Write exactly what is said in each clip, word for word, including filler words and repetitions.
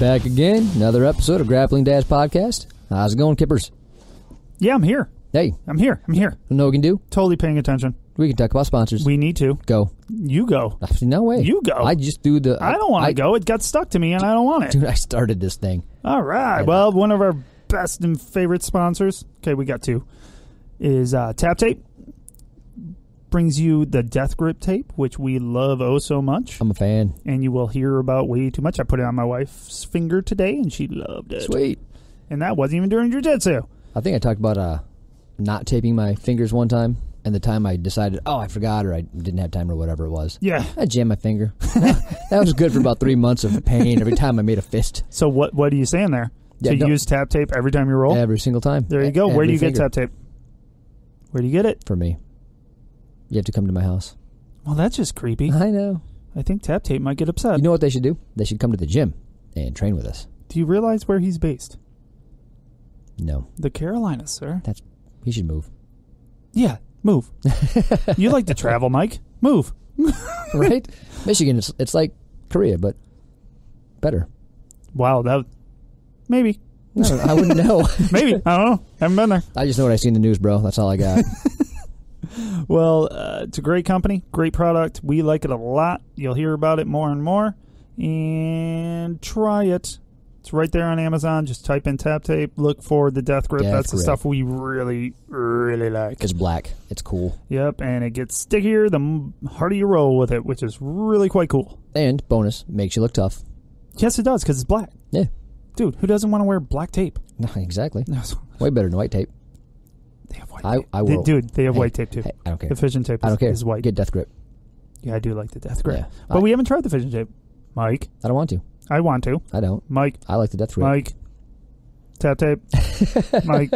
Back again, another episode of Grappling Dads podcast. How's it going, Kippers? Yeah, I'm here. Hey. I'm here. I'm here. You know what we can do? Totally paying attention. We can talk about sponsors. We need to. Go. You go. No way. You go. I just do the... I, I don't want to go. It got stuck to me, and I don't want it. Dude, I started this thing. All right. Well, one of our best and favorite sponsors, okay, we got two, is uh, Tap Tape. Brings you the death grip tape, which we love oh so much. I'm a fan. And you will hear about way too much. I put it on my wife's finger today, and she loved it. Sweet. And that wasn't even during jiu-jitsu. I think I talked about uh, not taping my fingers one time. And the time I decided, oh, I forgot or I didn't have time or whatever it was. Yeah. I jammed my finger. That was good for about three months of pain every time I made a fist. So what what are you saying there? Yeah, so you no, use Tap Tape every time you roll? Every single time. There you go. Every Where do you finger. get Tap Tape? Where do you get it? For me. You have to come to my house. Well, that's just creepy. I know. I think Tap Tape might get upset. You know what they should do? They should come to the gym and train with us. Do you realize where he's based? No. The Carolinas, sir. That's, he should move. Yeah. Move. You like to travel, Mike. Move. Right? Michigan, it's, it's like Korea, but better. Wow. that Maybe. No, I wouldn't know. Maybe. I don't know. Haven't been there. I just know what I see in the news, bro. That's all I got. Well, uh, it's a great company, great product. We like it a lot. You'll hear about it more and more. And try it. It's right there on Amazon. Just type in Tap Tape. Look for the death grip. Death That's grip. the stuff we really, really like. It's black. It's cool. Yep, and it gets stickier the harder you roll with it, which is really quite cool. And, bonus, makes you look tough. Yes, it does, because it's black. Yeah. Dude, who doesn't want to wear black tape? No, exactly. Way better than white tape. They have white I, tape. I, I they, dude, they have hey, white tape, too. Hey, I don't care. The fission tape is, I don't care. is white. Get death grip. Yeah, I do like the death grip. Yeah. But I, we haven't tried the fission tape, Mike. I don't want to. I want to. I don't. Mike. I like the death grip. Mike. Tap Tape. Mike.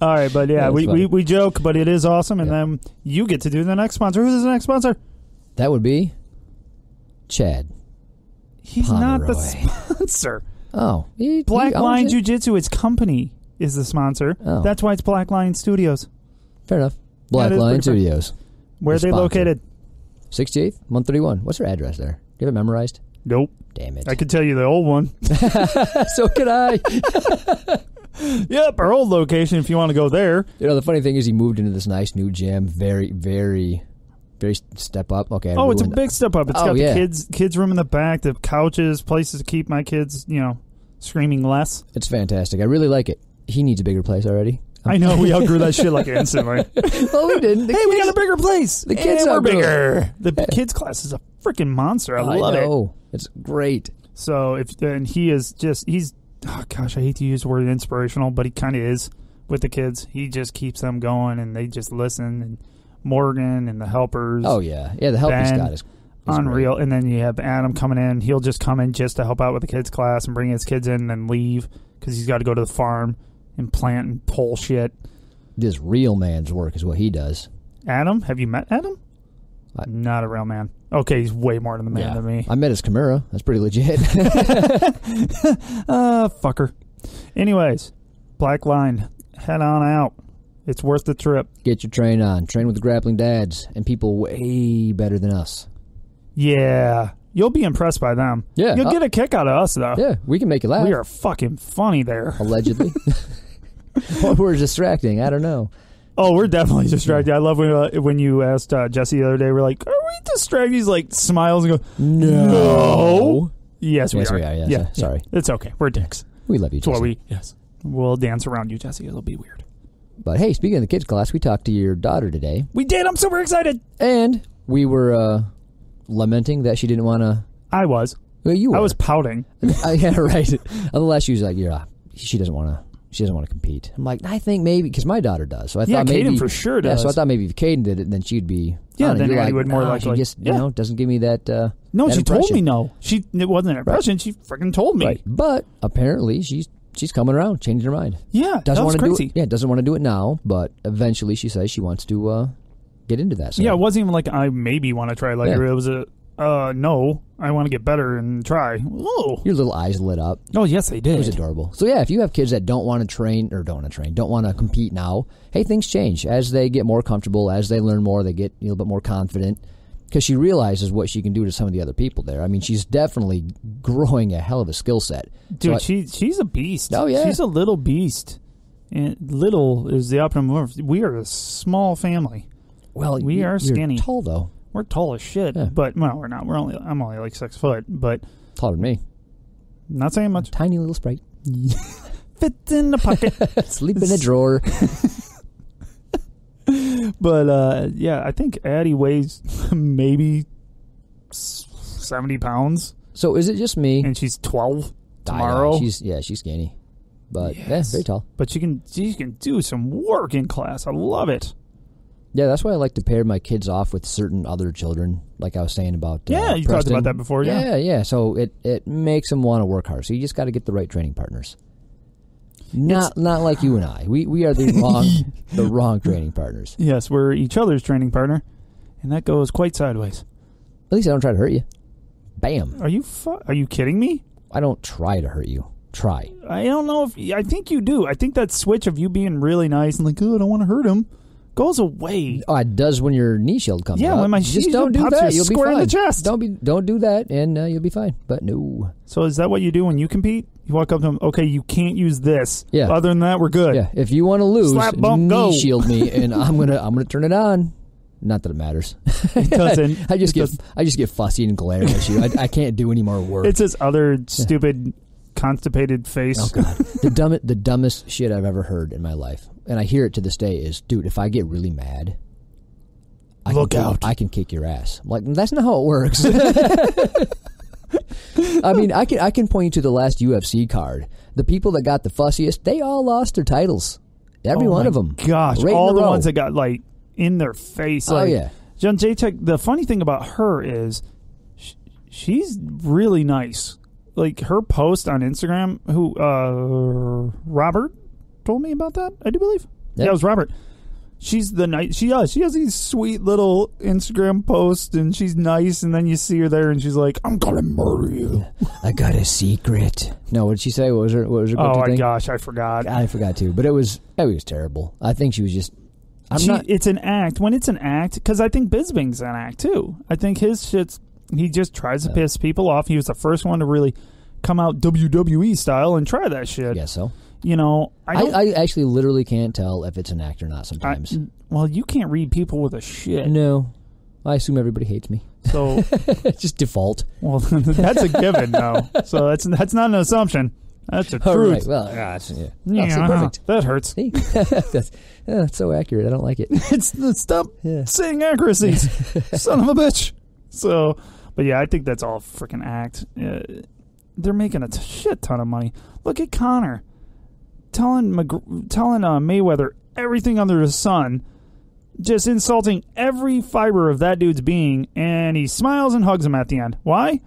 All right, but yeah, we, we, we joke, but it is awesome. And yeah. then you get to do the next sponsor. Who's the next sponsor? That would be Chad. He's Pomeroy. not the sponsor. Oh. He, Black he Lion Jiu Jitsu, its company, is the sponsor. Oh. That's why it's Black Lion Studios. Fair enough. Black Lion Studios. Fair. Where are they located? sixty-eighth, one thirty-one. What's their address there? Do you have it memorized? Nope. Damn it. I could tell you the old one. So could I. Yep, our old location if you want to go there. You know, the funny thing is he moved into this nice new gym. Very, very, very step up. Okay. I oh, it's a big step up. It's oh, got yeah. the kids, kids room in the back, the couches, places to keep my kids, you know, screaming less. It's fantastic. I really like it. He needs a bigger place already. I know. We outgrew that shit like instantly. Well, we didn't. The hey, kids, we got a bigger place. The kids are bigger. The hey. kids class is a freaking monster. I love I know. it. It's great. So if and he is just he's oh gosh, I hate to use the word inspirational, but he kind of is with the kids. He just keeps them going, and they just listen. And Morgan and the helpers. Oh yeah, yeah. The helpers got is, is unreal. Great. And then you have Adam coming in. He'll just come in just to help out with the kids class and bring his kids in, and then leave because he's got to go to the farm and plant and pull shit. This real man's work is what he does. Adam, have you met Adam? I, Not a real man. Okay, he's way more than the man yeah. than me. I met his Camaro. That's pretty legit. uh, fucker. Anyways, Black Line, head on out. It's worth the trip. Get your train on. Train with the Grappling Dads and people way better than us. Yeah. You'll be impressed by them. Yeah. You'll uh, get a kick out of us, though. Yeah, we can make you laugh. We are fucking funny there. Allegedly. Or we're distracting. I don't know. Oh, we're definitely distracted. Yeah. I love when uh, when you asked uh, Jesse the other day, we're like, are we distracted? He's like, smiles and goes, no. no. Yes, we yes, are. We are yes. Yeah, yeah, sorry. It's okay. We're dicks. We love you, Jesse. That's why we, yes. We'll dance around you, Jesse. It'll be weird. But hey, speaking of the kids' class, we talked to your daughter today. We did. I'm super excited. And we were uh, lamenting that she didn't want to. I was. Well, you were. I was pouting. I, yeah, right. Unless she was like, yeah, she doesn't want to. She doesn't want to compete. I'm like, I think maybe, because my daughter does. So I yeah, thought maybe, Caden for sure does. Yeah, so I thought maybe if Caden did it, then she'd be. Yeah, then Addy like, would more oh, likely. She just, yeah. you know, doesn't give me that. Uh, no, that she impression. told me no. She It wasn't an impression. Right. She freaking told me. Right. But apparently she's she's coming around, changing her mind. Yeah, doesn't want to do it. Yeah, doesn't want to do it now, but eventually she says she wants to uh, get into that. So yeah, it wasn't even like I maybe want to try later. Yeah. It was a. Uh, no, I want to get better and try. Oh, your little eyes lit up. Oh, yes, they did. It was adorable. So, yeah, if you have kids that don't want to train or don't want to train, don't want to compete now, hey, things change. As they get more comfortable, as they learn more, they get a little bit more confident. because she realizes what she can do to some of the other people there. I mean, she's definitely growing a hell of a skill set. Dude, so I, she she's a beast. Oh, yeah. She's a little beast. And little is the optimum word. We are a small family. Well, we are skinny. You're tall, though. We're tall as shit. Yeah. But, well, we're not. We're only. I'm only like six foot, but... Taller than me. Not saying much. A tiny little sprite. Fits in the pocket. Sleep in the drawer. But, uh, yeah, I think Addy weighs maybe seventy pounds. So is it just me? And she's twelve tomorrow? She's, yeah, she's skinny. But, yes. yeah, very tall. But she can, she can do some work in class. I love it. Yeah, that's why I like to pair my kids off with certain other children, like I was saying about uh, Yeah, you Preston. talked about that before, yeah. Yeah, yeah, so it, it makes them want to work hard. So you just got to get the right training partners. Not it's, not like you and I. We we are the wrong the wrong training partners. Yes, we're each other's training partner, and that goes quite sideways. At least I don't try to hurt you. Bam. Are you fu- Are you kidding me? I don't try to hurt you. Try. I don't know if... I think you do. I think that switch of you being really nice and like, oh, I don't want to hurt him, goes away. Oh, it does when your knee shield comes yeah, up. Yeah, when my knee shield do pops, that. You'll square be fine. In the chest. Don't, be, don't do that, and uh, you'll be fine. But no. So is that what you do when you compete? You walk up to them, okay, you can't use this. Yeah. Other than that, we're good. Yeah. If you want to lose, slap, bump, knee go. Shield me, and I'm going to I'm gonna turn it on. Not that it matters. It doesn't. I, just it get, doesn't. I just get fussy and glare at you. I, I can't do any more work. It's this other stupid... constipated face. Oh, God. The, dumb, the dumbest shit I've ever heard in my life, and I hear it to this day, is, dude, if I get really mad, I Look can, out. I can kick your ass. I'm like, that's not how it works. I mean, I can, I can point you to the last U F C card. The people that got the fussiest, they all lost their titles. Every oh one of them. Gosh, right all the row. Ones that got, like, in their face. Oh, like, yeah. John Jacek, the funny thing about her is sh she's really nice. Like, her post on Instagram, who, uh, Robert told me about that, I do believe. Yep. Yeah, it was Robert. She's the nice, she, uh, she has these sweet little Instagram posts, and she's nice, and then you see her there, and she's like, I'm gonna murder you. I got a secret. No, what did she say? What was her, what was her go-to Oh, my thing? gosh, I forgot. I forgot, too, but it was, it was terrible. I think she was just, I'm she, not. It's an act. When it's an act, because I think Bisping's an act, too. I think his shit's. He just tries to piss people off. He was the first one to really come out W W E style and try that shit. Yeah, so you know, I, I, I actually literally can't tell if it's an act or not sometimes. I, well, you can't read people with a shit. No, I assume everybody hates me. So just default. Well, that's a given though. So that's that's not an assumption. That's a truth. Oh, right. Well, gosh, yeah, yeah so perfect. That hurts. Hey. that's, yeah, that's so accurate. I don't like it. It's stop yeah. saying accuracies, son of a bitch. So. But yeah, I think that's all freaking act. Uh, they're making a shit ton of money. Look at Conor telling McG telling uh, Mayweather everything under the sun, just insulting every fiber of that dude's being, and he smiles and hugs him at the end. Why?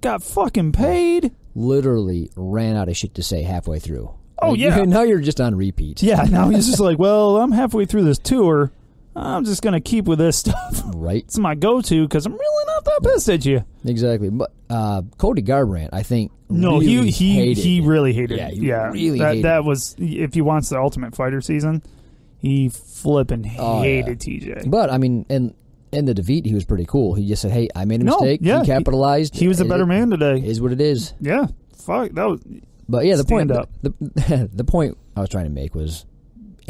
Got fucking paid. Literally ran out of shit to say halfway through. Oh, like, yeah. You, now you're just on repeat. Yeah, now he's just like, well, I'm halfway through this tour. I'm just going to keep with this stuff. Right. It's my go-to because I'm really not that pissed at you. Exactly. But uh, Cody Garbrandt, I think, no, really he, he, hated he really hated it. Yeah, yeah. Really that, hated that was, if you watch the Ultimate Fighter season, he flipping oh, hated yeah. T J. But, I mean, in, in the defeat, he was pretty cool. He just said, hey, I made a mistake. No, yeah, he capitalized. He, he was a better it, man today. Is what it is. Yeah. Fuck. That was, but, yeah, the point, up. The, the, the point I was trying to make was,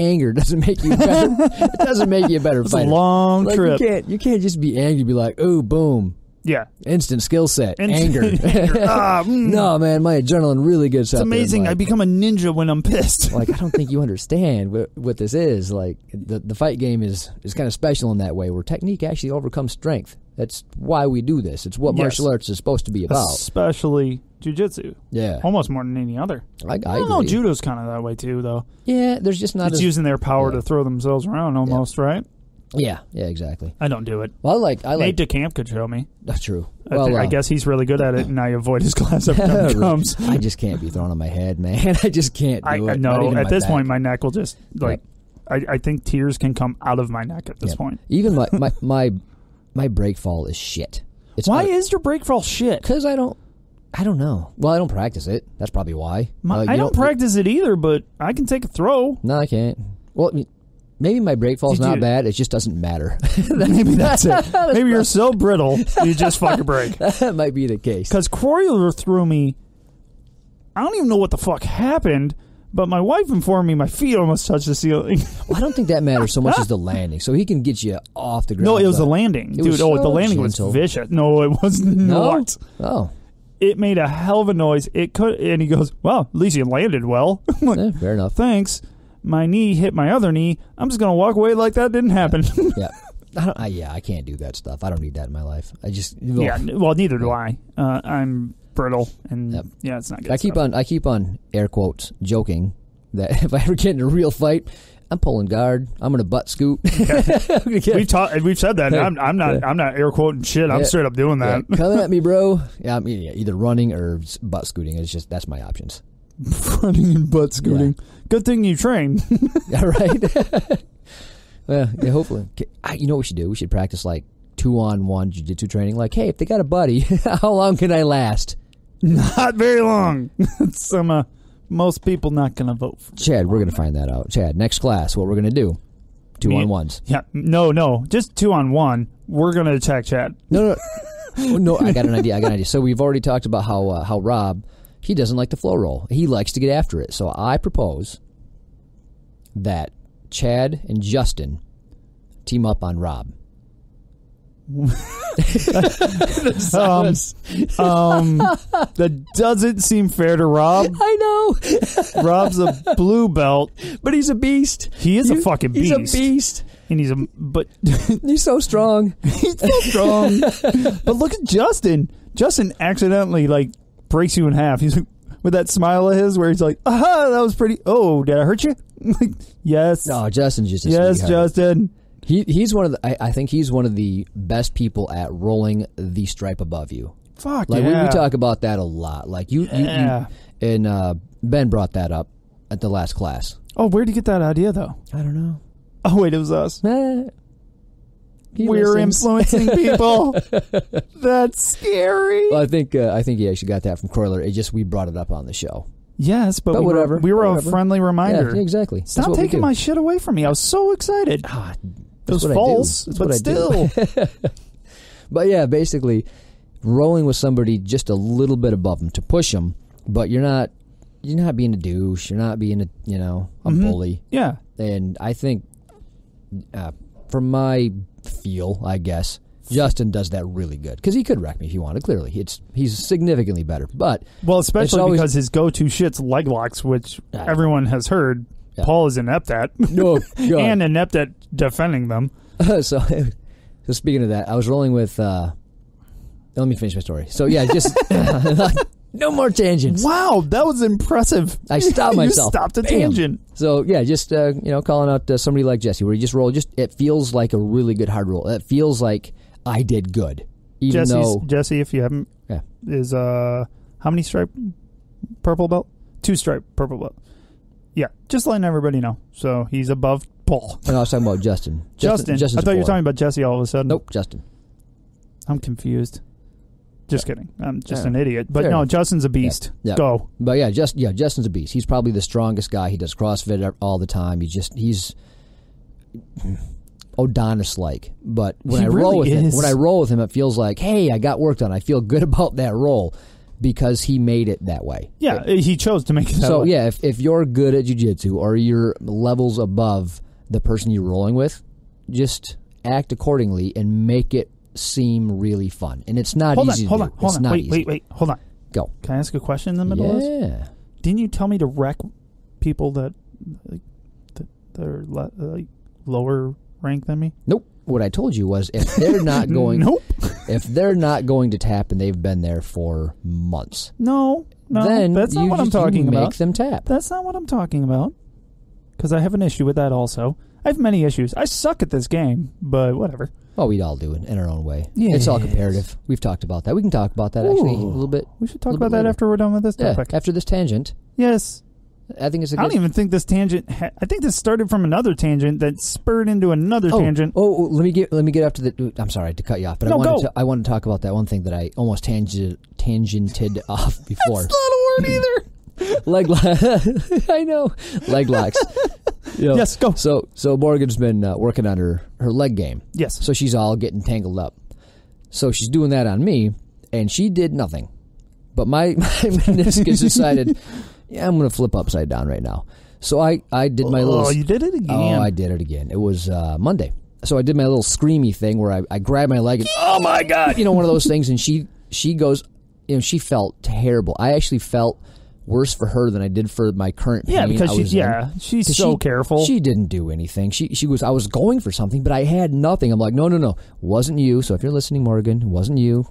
anger doesn't make you better. It doesn't make you a better fighter. It's a long like, trip. You can't, you can't just be angry and be like, ooh, boom. Yeah. Instant skill set. Instant anger. anger. Ah, mm. No, man, my adrenaline really gets up. It's amazing. Like, I become a ninja when I'm pissed. Like, I don't think you understand what, what this is. Like, the, the fight game is, is kind of special in that way, where technique actually overcomes strength. That's why we do this. It's what yes. martial arts is supposed to be about. Especially jiu-jitsu. Yeah. Almost more than any other. I, I, I don't know, judo's kind of that way too, though. Yeah, there's just not It's as, using their power yeah. to throw themselves around almost, yeah. right? Yeah, yeah, exactly. I don't do it. Well, I like... I like Nate DeCamp could show me. That's true. I, well, uh, I guess he's really good at it, and I avoid his class every time he comes. I just can't be thrown on my head, man. I just can't do I, it. No, at this back. point, my neck will just... like. Yep. I, I think tears can come out of my neck at this yep. point. Even my... my, my My break fall is shit. It's why hard. Is your break fall shit? Because I don't, I don't know. Well, I don't practice it. That's probably why. My, uh, I don't, don't practice it either, but I can take a throw. No, I can't. Well, Maybe my break fall's not bad. It just doesn't matter. Maybe that's it. Maybe you're so brittle, you just fucking break. That might be the case. Because Kroyler threw me. I don't even know what the fuck happened, but my wife informed me my feet almost touched the ceiling. Well, I don't think that matters so much as the landing. So he can get you off the ground. No, it was the landing. Dude, was oh, so the landing gentle. was vicious. No, it was not. No? Oh. It made a hell of a noise. It could, And he goes, well, at least you landed well. I'm like, yeah, fair enough. Thanks. My knee hit my other knee. I'm just going to walk away like that didn't happen. yeah. I don't, I, yeah, I can't do that stuff. I don't need that in my life. I just... Well, yeah, well, neither do I. Uh, I'm brittle, and yep. yeah, it's not good I keep stuff. on, I keep on, air quotes, joking that if I ever get in a real fight... I'm pulling guard. I'm gonna butt scoot. Okay. We've talked. We've said that. I'm, I'm not. I'm not air quoting shit. I'm yeah. straight up doing that. Yeah. Come at me, bro. Yeah, I mean, yeah, either running or butt scooting. It's just that's my options. Running and butt scooting. Yeah. Good thing you trained. All right. Well, yeah, hopefully. I, you know what we should do? We should practice like two-on-one jiu-jitsu training. Like, hey, if they got a buddy, how long can I last? Not very long. Some. Uh, Most people not going to vote for Chad, we're going to find that out. Chad, next class, what we're going to do? Two-on-ones. Yeah, no, no, just two-on-one. We're going to attack Chad. No, no, no, I got an idea, I got an idea. So we've already talked about how uh, how Rob, he doesn't like the flow roll. He likes to get after it. So I propose that Chad and Justin team up on Rob. um, um, that doesn't seem fair to Rob. I know. Rob's a blue belt, but he's a beast. He is you, a fucking beast. He's a beast, and he's a but. He's so strong. He's so strong. But look at Justin. Justin accidentally like breaks you in half. He's like, with that smile of his, where he's like, "Aha, that was pretty." Oh, did I hurt you? Like, yes. No, Justin's just a yes, sweetheart. Justin. He he's one of the. I, I think he's one of the best people at rolling the stripe above you. Fuck like, yeah! Like we, we talk about that a lot. Like you, yeah. you, you and uh, Ben brought that up at the last class. Oh, where'd you get that idea though? I don't know. Oh wait, it was us. Eh, We're listens. influencing people. That's scary. Well, I think uh, I think he actually got that from Kroyler. It just we brought it up on the show. Yes, but, but we whatever. Were, we were whatever. a friendly reminder. Yeah, exactly. Stop taking my shit away from me. I was so excited. Ah. It was false, but still. But yeah, basically, rolling with somebody just a little bit above them to push them, but you're not, you're not being a douche. You're not being a, you know, a mm-hmm. bully. Yeah. And I think, uh, from my feel, I guess Justin does that really good because he could wreck me if he wanted. Clearly, it's he's significantly better. But well, especially always, because his go-to shit's leg locks, which uh, everyone has heard. Yeah. Paul is inept at, oh, and inept at defending them. so, so speaking of that, I was rolling with. Uh, let me finish my story. So yeah, just no more tangents. Wow, that was impressive. I stopped myself. You stopped a Bam. tangent. So yeah, just uh, you know, calling out uh, somebody like Jesse, where you just roll. Just it feels like a really good hard roll. It feels like I did good, even Jesse's, though Jesse, if you haven't, yeah. is uh, how many stripe purple belt? Two stripe purple belt. Yeah, just letting everybody know. So he's above Paul. No, I was talking about Justin. Justin. Justin I thought you were talking about Jesse all of a sudden. Nope, Justin. I'm confused. Just yeah. kidding. I'm just yeah. an idiot. But Fair no, enough. Justin's a beast. Yeah. Yeah. Go. But yeah, just yeah, Justin's a beast. He's probably the strongest guy. He does CrossFit all the time. He just he's Adonis-like. But when he I really roll with is. him, when I roll with him, it feels like, hey, I got work done. I feel good about that roll. Because he made it that way. Yeah, it, he chose to make it that so, way. So, yeah, if, if you're good at jiu-jitsu or you're levels above the person you're rolling with, just act accordingly and make it seem really fun. And it's not hold easy on, Hold on, hold on, hold on. Wait, easy. wait, wait. Hold on. Go. Can I ask a question in the middle of this? Yeah. Didn't you tell me to wreck people that, like, that they're like, lower rank than me? Nope. What I told you was if they're not going nope. if they're not going to tap and they've been there for months. No, no, then that's not what I'm talking about. Make them tap. That's not what I'm talking about. Because I have an issue with that also. I have many issues. I suck at this game, but whatever. Well, we all do in, in our own way. Yes. It's all comparative. We've talked about that. We can talk about that Ooh. actually a little bit. We should talk about that later. after we're done with this topic. Yeah, after this tangent. Yes. I think it's. A I don't even think this tangent. Ha I think this started from another tangent that spurred into another oh, tangent. Oh, let me get let me get after the. I'm sorry to cut you off, but no, I want to. I want to talk about that one thing that I almost tangent, tangented off before. That's not a word either. Leg lock. I know. Leg locks. Yep. Yes, go. So so Morgan's been uh, working on her, her leg game. Yes. So she's all getting tangled up. So she's doing that on me, and she did nothing. But my, my meniscus decided, yeah, I'm going to flip upside down right now. So I, I did my oh, little... Oh, you did it again. Oh, I did it again. It was uh, Monday. So I did my little screamy thing where I, I grabbed my leg and, oh, my God, you know, one of those things. And she, she goes, you know, she felt terrible. I actually felt worse for her than I did for my current pain. Yeah, because she, yeah, she's so she, careful. She didn't do anything. She she was I was going for something, but I had nothing. I'm like, no, no, no, wasn't you. So if you're listening, Morgan, wasn't you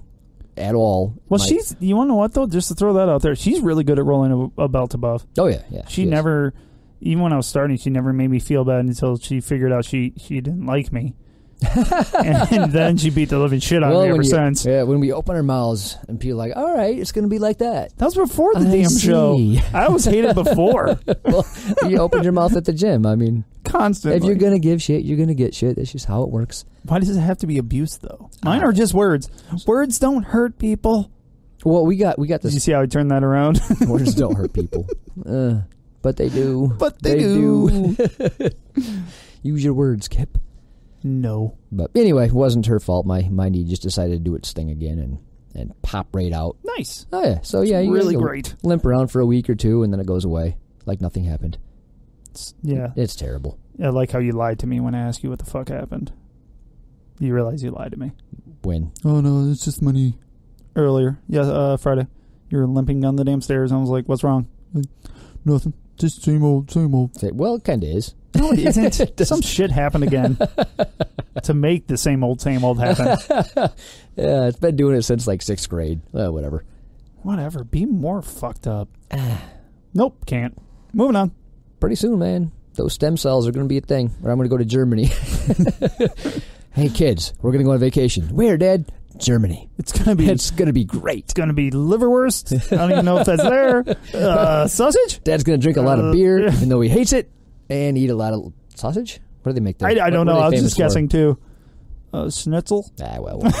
at all. Well, my, she's, you want to know what, though? Just to throw that out there, she's really good at rolling a, a belt above. Oh, yeah, yeah. She, she never, even when I was starting, she never made me feel bad until she figured out she, she didn't like me. And then she beat the living shit out well, of me ever you, since. Yeah, when we open our mouths and people are like, all right, it's going to be like that. That was before the I damn see. show. I always hated before. Well, you opened your mouth at the gym. I mean, constantly. If you're going to give shit, you're going to get shit. That's just how it works. Why does it have to be abuse, though? Mine are just words. Words don't hurt people. Well, we got we got this. Did you see how I turned that around? Words don't hurt people. Uh, but they do. But they, they do. do. Use your words, Kip. No. But anyway, it wasn't her fault. My my knee just decided to do its thing again and, and pop right out. Nice. Oh, yeah. So, yeah. You really great. Limp around for a week or two, and then it goes away like nothing happened. It's, yeah. It's terrible. I like how you lied to me when I asked you what the fuck happened. You realize you lied to me. When? Oh, no. It's just my knee. Earlier. Yeah, uh, Friday. You were limping down the damn stairs, and I was like, what's wrong? Like, nothing. Just same old, same old. Well, it kind of is. No, it isn't. It some shit happened again to make the same old, same old happen. Yeah, it's been doing it since like sixth grade. Uh, whatever. Whatever. Be more fucked up. Nope, can't. Moving on. Pretty soon, man. Those stem cells are going to be a thing, or I'm going to go to Germany. Hey, kids, we're going to go on vacation. Where, Dad? Germany. It's going to be It's going to be great. It's going to be liverwurst. I don't even know if that's there. Uh, sausage? Dad's going to drink a lot of beer, uh, even though he hates it. And eat a lot of sausage? What do they make there? I, I don't what, know. What I was just for? guessing, too. Uh, schnitzel? Ah, well. well.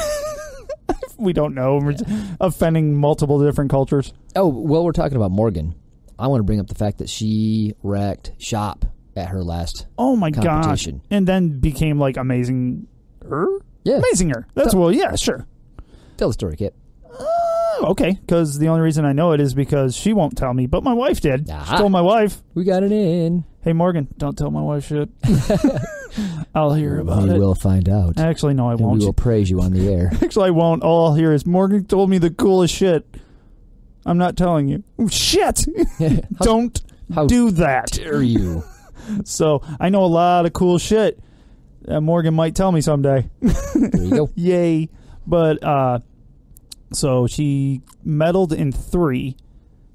We don't know. We're yeah. offending multiple different cultures. Oh, well, we're talking about Morgan. I want to bring up the fact that she wrecked shop at her last Oh, my gosh. And then became, like, amazing-er? Yeah. Amazing-er. That's, Tell, well, yeah, sure. Tell the story, Kip. Okay, because the only reason I know it is because she won't tell me, but my wife did. Uh-huh. She told my wife. We got it in. Hey, Morgan, don't tell my wife shit. I'll hear about we it. We will find out. Actually, no, I and won't. We will praise you on the air. Actually, I won't. All I'll hear is, Morgan told me the coolest shit. I'm not telling you. Oh, shit! how, don't how do that. Dare you. So, I know a lot of cool shit that Morgan might tell me someday. There you go. Yay. But, uh... so she medaled in three,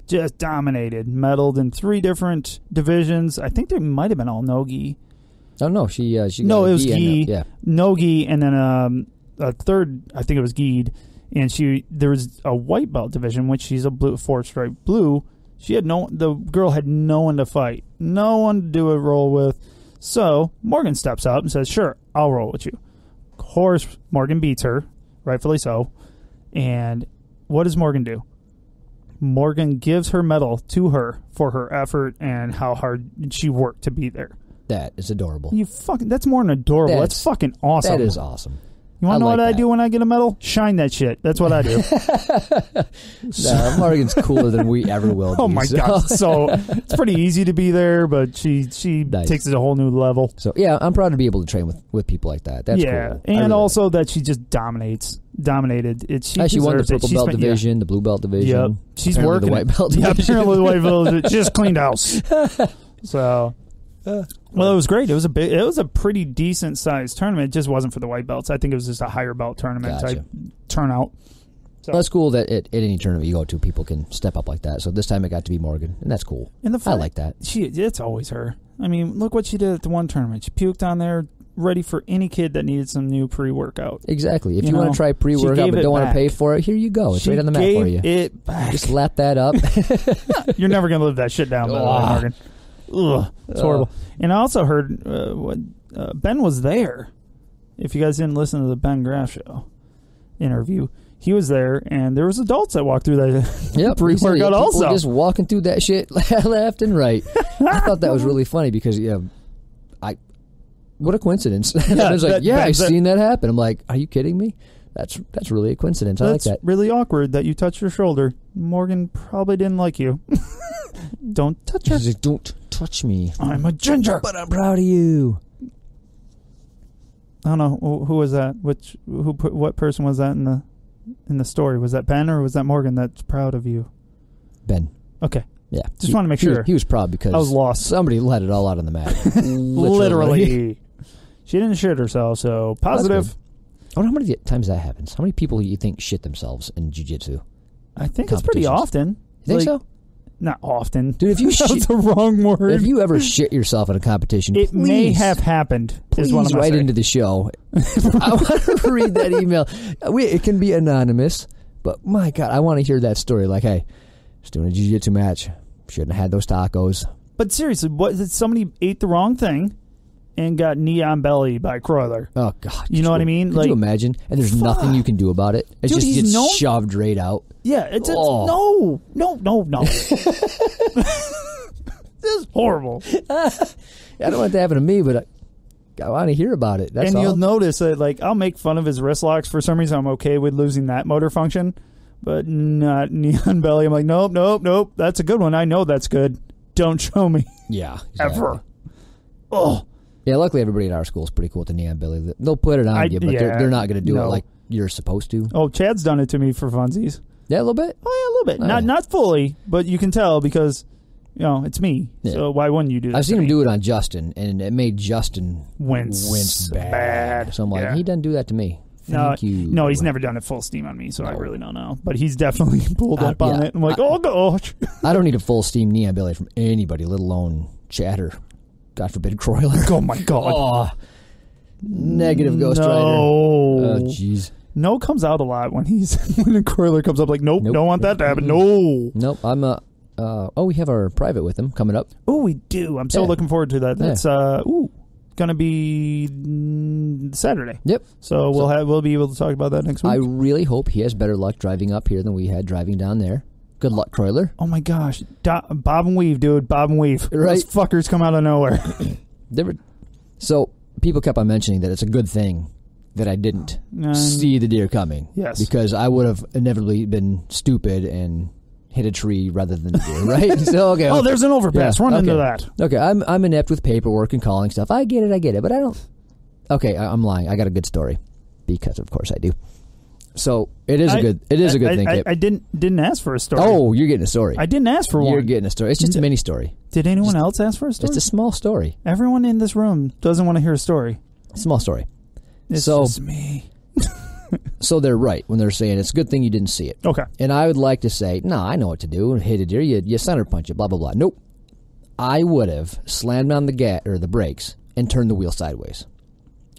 just dominated, medaled in three different divisions. I think there might have been all no-gi. Oh, no, she uh, she got No, it was gi, yeah. no-gi, and then um, a third, I think it was gi'd, and she there was a white belt division, which she's a blue, four-stripe blue. She had no, the girl had no one to fight, no one to do a roll with. So Morgan steps up and says, sure, I'll roll with you. Of course, Morgan beats her, rightfully so. And what does Morgan do? Morgan gives her medal to her for her effort and how hard she worked to be there. That is adorable. You fucking that's more than adorable. That's, that's fucking awesome. That is awesome. You want to know like what that. I do when I get a medal? Shine that shit. That's what I do. No, Morgan's cooler than we ever will be. Oh, my so. God. So it's pretty easy to be there, but she she nice. takes it to a whole new level. So, yeah, I'm proud to be able to train with, with people like that. That's yeah. cool. And really also like that she just dominates. Dominated. It, she, she won the purple belt spent, division, yeah. the blue belt division. Yep. She's working. The white belt division. Yeah, apparently the white belt division. Just cleaned house. So... Uh, well, it was great. It was a big, it was a pretty decent sized tournament. It just wasn't for the white belts. I think it was just a higher belt tournament gotcha. type turnout. So. Well, that's cool that at any tournament you go to, people can step up like that. So this time it got to be Morgan, and that's cool. And the fight, I like that. She, it's always her. I mean, look what she did at the one tournament. She puked on there, ready for any kid that needed some new pre-workout. Exactly. If you, you know, want to try pre-workout but don't want to pay for it, here you go. It's she right on the map for you. It back. Just lap that up. You're never gonna live that shit down, by the way, Morgan. Ugh, it's horrible. Uh, and I also heard uh, what, uh, Ben was there. If you guys didn't listen to the Ben Graf show interview, he was there, and there was adults that walked through that yep, pre-workout also. Just walking through that shit left and right. I thought that was really funny because yeah, I, what a coincidence. Yeah, I was like, that, yeah, that, I've that, seen that happen. I'm like, are you kidding me? That's that's really a coincidence. I that's like that. Really awkward that you touched your shoulder. Morgan probably didn't like you. Don't touch her. Like, don't touch me. I'm a ginger, but I'm proud of you. I don't know who was that. Which who? What person was that in the in the story? Was that Ben or was that Morgan? That's proud of you. Ben. Okay. Yeah. Just he, want to make he sure was, he was proud because I was lost. Somebody let it all out on the mat. Literally. Literally. She didn't shit herself, so positive. I wonder how many times that happens. How many people do you think shit themselves in jiu-jitsu? I think it's pretty often. You think like, so? Not often. Dude, if you shit... That's the wrong word. If you ever shit yourself at a competition, it please, may have happened. Please write into the show. I want to read that email. We, it can be anonymous, but my God, I want to hear that story. Like, hey, just doing a jiu-jitsu match. Shouldn't have had those tacos. But seriously, what? Somebody ate the wrong thing. And got knee on belly by Kroyler. Oh, God. You know what I mean? Could like, you imagine? And there's fuck. nothing you can do about it. It Dude, just gets no, shoved right out. Yeah. It's, it's oh. No. No, no, no. This is horrible. I don't want that to happen to me, but I, I want to hear about it. That's and all. You'll notice that, like, I'll make fun of his wrist locks. For some reason, I'm okay with losing that motor function, but not knee on belly. I'm like, nope, nope, nope. That's a good one. I know that's good. Don't show me. Yeah. Exactly. Ever. Oh. Yeah, luckily everybody at our school is pretty cool with the knee on belly. They'll put it on I, you, but yeah, they're, they're not going to do no. it like you're supposed to. Oh, Chad's done it to me for funsies. Yeah, a little bit? Oh, yeah, a little bit. Oh, not yeah. not fully, but you can tell because, you know, it's me. Yeah. So why wouldn't you do that? I've seen him me? do it on Justin, and it made Justin wince, wince bad. bad. So I'm like, yeah. he doesn't do that to me. Thank no, you. No, he's never done it full steam on me, so no. I really don't know. But he's definitely pulled I, up yeah, on it. I'm like, I, oh, gosh. I don't need a full steam knee on belly from anybody, let alone Chatter. God forbid, Kroyler. Oh, my God. Oh, negative Ghost no. Rider. Oh, jeez. No comes out a lot when he's when Kroyler comes up like, nope, nope, don't want that to happen. No. Nope. I'm, uh, uh, oh, we have our private with him coming up. Oh, we do. I'm so yeah. looking forward to that. That's, yeah. uh, ooh, going to be Saturday. Yep. So we'll, so, have, we'll be able to talk about that next week. I really hope he has better luck driving up here than we had driving down there. Good luck, Kroyler. Oh, my gosh. Do Bob and Weave, dude. Bob and Weave. Right? Those fuckers come out of nowhere. were, so people kept on mentioning that it's a good thing that I didn't um, see the deer coming. Yes. Because I would have inevitably been stupid and hit a tree rather than the deer, right? So, okay. Oh, okay. There's an overpass. Yeah, Run okay. into that. Okay. I'm, I'm inept with paperwork and calling stuff. I get it. I get it. But I don't. Okay. I, I'm lying. I got a good story because, of course, I do. So it is I, a good it is I, a good I, thing. I, I didn't didn't ask for a story. Oh, you're getting a story. I didn't ask for one. You're getting a story. It's just a mini story. Did anyone just, else ask for a story? It's a small story. Everyone in this room doesn't want to hear a story. Small story. It's so, just me. So they're right when they're saying it's a good thing you didn't see it. Okay. And I would like to say, no, nah, I know what to do. Hit a deer, you you center punch it, blah blah blah. Nope. I would have slammed on the gas or the brakes and turned the wheel sideways.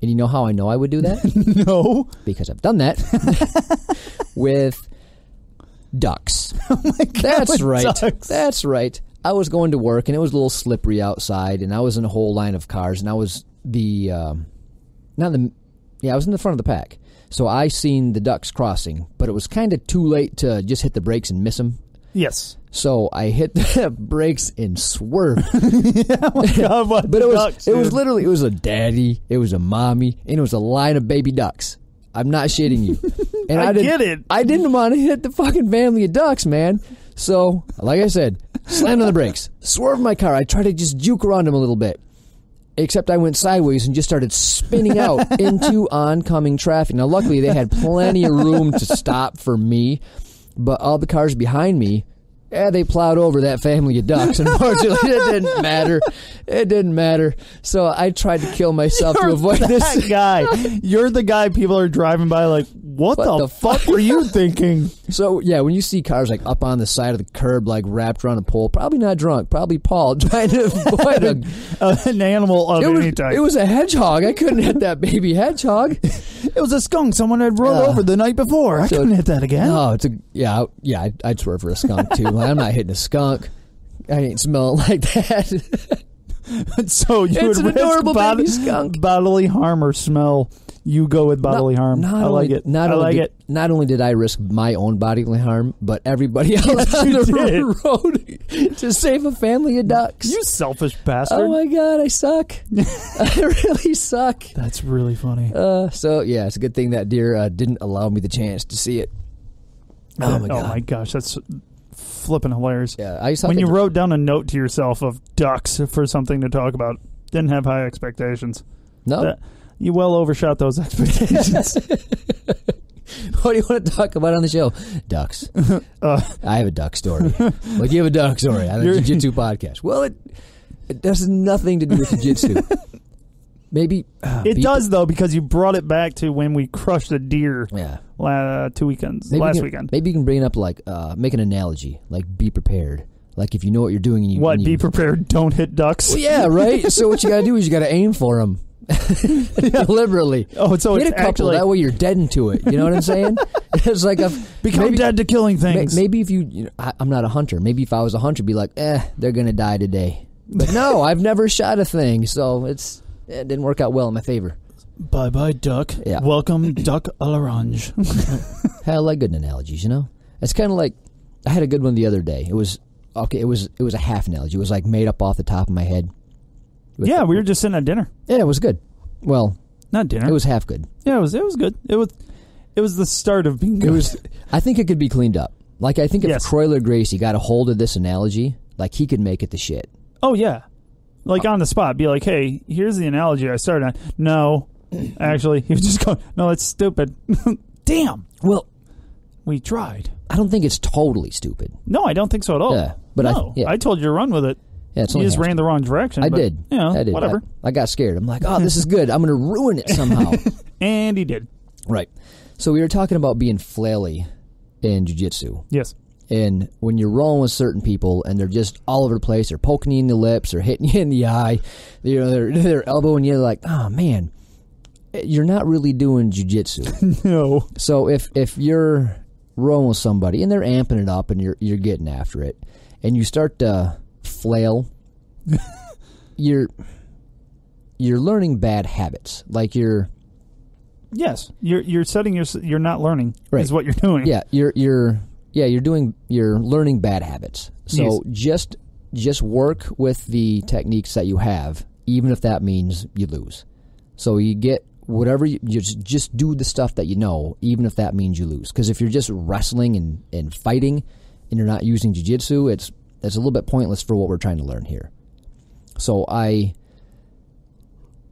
And you know how I know I would do that? No. Because I've done that with ducks. Oh my God, That's right. Ducks. That's right. I was going to work, and it was a little slippery outside, and I was in a whole line of cars, and I was the, um, not the, yeah, I was in the front of the pack. So I seen the ducks crossing, but it was kind of too late to just hit the brakes and miss them. Yes. So I hit the brakes and swerved. Yeah, my God, what but it was ducks, it was literally it was a daddy, it was a mommy, and it was a line of baby ducks. I'm not shitting you. And I, I get it. I didn't want to hit the fucking family of ducks, man. So, like I said, slammed on the brakes, swerved my car. I tried to just juke around him a little bit, except I went sideways and just started spinning out into oncoming traffic. Now, luckily, they had plenty of room to stop for me. But all the cars behind me, yeah, they plowed over that family of ducks. Unfortunately, it didn't matter. It didn't matter. So I tried to kill myself You're to avoid that this guy. You're the guy people are driving by like, what, what the, the fuck were you thinking? So yeah, when you see cars like up on the side of the curb, like wrapped around a pole, probably not drunk, probably Paul trying to avoid a, uh, an animal of any was, type. It was a hedgehog. I couldn't hit that baby hedgehog. It was a skunk someone had run uh, over the night before. I so, couldn't hit that again. No, it's a yeah, yeah. I'd swerve for a skunk too. I'm not hitting a skunk. I ain't smelling like that. So you it's would risk bod bodily harm or smell You go with bodily not, harm. Not I like only, it. Not I like did, it. Not only did I risk my own bodily harm, but everybody else yes, on the did. road to save a family of ducks. You selfish bastard. Oh, my God. I suck. I really suck. That's really funny. Uh, so, yeah, it's a good thing that deer uh, didn't allow me the chance to see it. Oh, yeah. my God. Oh, my gosh. That's... flipping hilarious. Yeah, I when you wrote down a note to yourself of ducks for something to talk about, didn't have high expectations. No, that, you well overshot those expectations. What do you want to talk about on the show? Ducks. uh, I have a duck story. Well, you have a duck story on a jiu-jitsu podcast. Well, it it has nothing to do with jiu-jitsu. Maybe uh, it does though, because you brought it back to when we crushed a deer. Yeah, la two weekends, maybe last we can, weekend. Maybe you can bring it up, like uh, make an analogy, like be prepared. Like if you know what you're doing, and you what and you, be prepared, don't hit ducks. Well, yeah, right. So what you got to do is you got to aim for them deliberately. Oh, so hit it's a couple actually... that way you're deadened to it. You know what I'm saying? It's like I've, become maybe, dead to killing things. May, maybe if you, you know, I, I'm not a hunter. Maybe if I was a hunter, I'd be like, eh, they're gonna die today. But no, I've never shot a thing, so it's. It didn't work out well in my favor. Bye-bye, duck. Yeah. Welcome, duck à l'orange. I like good analogies, you know? It's kind of like, I had a good one the other day. It was, okay, it was it was a half analogy. It was like made up off the top of my head. Yeah, the, we were just sitting at dinner. Yeah, it was good. Well. Not dinner. It was half good. Yeah, it was It was good. It was It was the start of being good. It was, I think it could be cleaned up. Like, I think if yes. Kroyler Gracie got a hold of this analogy, like, he could make it the shit. Oh, yeah. Like, on the spot, be like, hey, here's the analogy I started on. No, actually, he was just going, no, that's stupid. Damn. Well, we tried. I don't think it's totally stupid. No, I don't think so at all. Yeah, but no, I, yeah. I told you to run with it. Yeah, it's you just ran to. the wrong direction. I but, did. You know, I did. Whatever. I, I got scared. I'm like, oh, this is good. I'm going to ruin it somehow. And he did. Right. So we were talking about being flaily in jiu-jitsu. Yes. And when you're rolling with certain people and they're just all over the place, they're poking you in the lips or hitting you in the eye, you know, they're, they're elbowing you, like, oh, man, you're not really doing jiu-jitsu. No. So if, if you're rolling with somebody and they're amping it up and you're, you're getting after it and you start to flail, you're, you're learning bad habits. Like you're... Yes. You're, you're setting your... You're not learning right. is what you're doing. Yeah. You're... you're Yeah, you're doing, you're learning bad habits. So yes. just just work with the techniques that you have, even if that means you lose. So you get whatever you, you just, just do the stuff that you know, even if that means you lose. Because if you're just wrestling and, and fighting, and you're not using jiu-jitsu, it's it's a little bit pointless for what we're trying to learn here. So I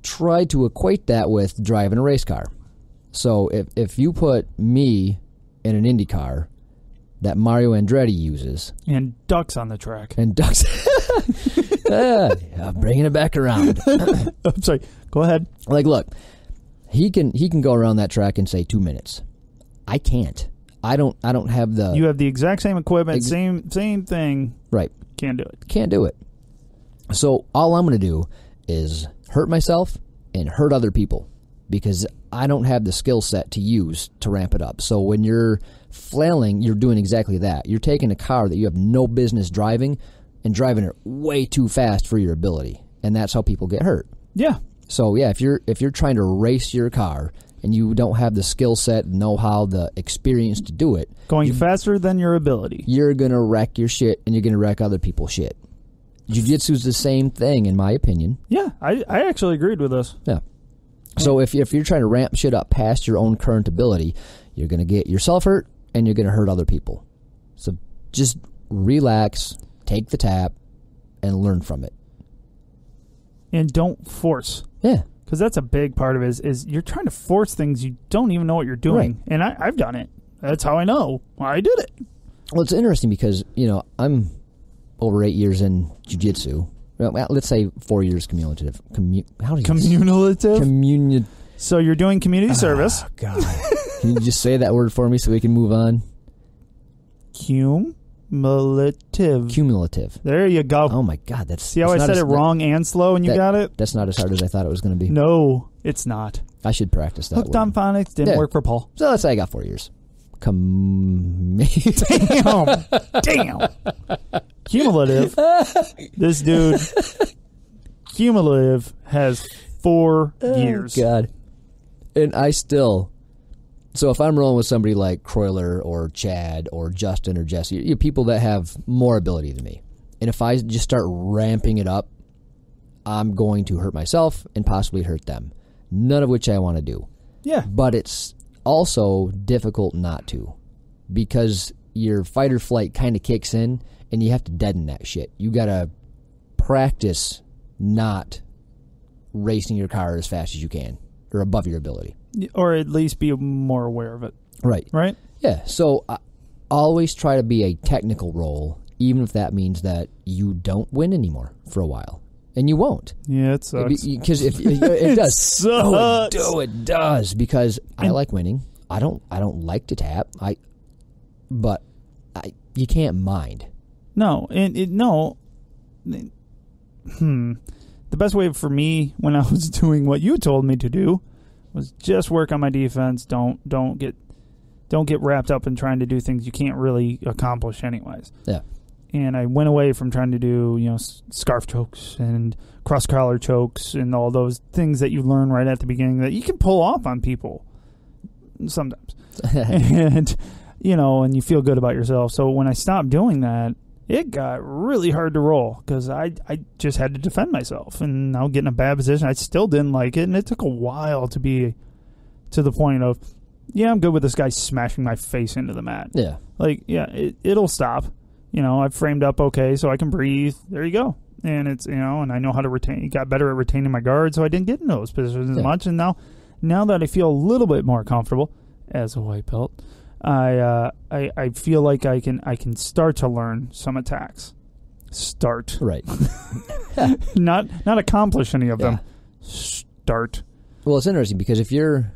try to equate that with driving a race car. So if if you put me in an Indy car. That Mario Andretti uses. And ducks on the track. And ducks. uh, I'm bringing it back around. I'm sorry. Go ahead. Like, look, he can he can go around that track in, say, two minutes. I can't. I don't I don't have the... You have the exact same equipment, ex same same thing. Right. Can't do it. Can't do it. So all I'm going to do is hurt myself and hurt other people because I don't have the skill set to use to ramp it up. So when you're... flailing, you're doing exactly that. You're taking a car that you have no business driving and driving it way too fast for your ability, and that's how people get hurt. Yeah. So yeah, if you're if you're trying to race your car and you don't have the skill set, know-how, the experience to do it, going you, faster than your ability, you're gonna wreck your shit and you're gonna wreck other people's shit. Jiu-jitsu is the same thing, in my opinion. Yeah, I I actually agreed with this. Yeah. So if if you're trying to ramp shit up past your own current ability, you're gonna get yourself hurt. And you're going to hurt other people. So just relax, take the tap, and learn from it. And don't force. Yeah. Because that's a big part of it is, is you're trying to force things you don't even know what you're doing. Right. And I, I've done it. That's how I know. I did it. Well, it's interesting because, you know, I'm over eight years in jiu-jitsu. Well, let's say four years cumulative. Commu how do you Communalative? Communi so you're doing community service. Oh, God. Can you just say that word for me so we can move on? Cumulative. Cumulative. There you go. Oh, my God. That's, See how that's I said as, it wrong that, and slow and you that, got it? That's not as hard as I thought it was going to be. No, it's not. I should practice that Hooked word. Hooked on phonics didn't yeah. work for Paul. So let's say I got four years. Come. Damn. Damn. Cumulative. This dude, cumulative, has four oh, years. God. and I still, so if I'm rolling with somebody like Kroyler or Chad or Justin or Jesse, you know, people that have more ability than me, and if I just start ramping it up, I'm going to hurt myself and possibly hurt them, none of which I want to do. Yeah. But it's also difficult not to, because your fight or flight kind of kicks in, and you have to deaden that shit. You got to practice not racing your car as fast as you can or above your ability. Or at least be more aware of it. Right. Right? Yeah. So I always try to be a technical role, even if that means that you don't win anymore for a while. And you won't. Yeah, it sucks. Because if it, it does, it sucks. Oh, it, do, it does. Because I and, like winning. I don't. I don't like to tap. I, but, I you can't mind. No, and it no. Hmm. The best way for me when I was doing what you told me to do was just work on my defense. Don't don't get don't get wrapped up in trying to do things you can't really accomplish anyways. Yeah. And I went away from trying to do, you know, scarf chokes and cross-collar chokes and all those things that you learn right at the beginning that you can pull off on people sometimes. And, you know, and you feel good about yourself. So when I stopped doing that, it got really hard to roll because I, I just had to defend myself. And now getting a bad position, I still didn't like it. And it took a while to be to the point of, yeah, I'm good with this guy smashing my face into the mat. Yeah. Like, yeah, it, it'll stop. You know, I've framed up okay, so I can breathe. There you go. And it's, you know, and I know how to retain. Got better at retaining my guard, so I didn't get in those positions yeah. as much. And now, now that I feel a little bit more comfortable as a white belt, I, uh, I, I feel like I can, I can start to learn some attacks. Start right. not, not accomplish any of yeah. them. Start. Well, it's interesting because if you're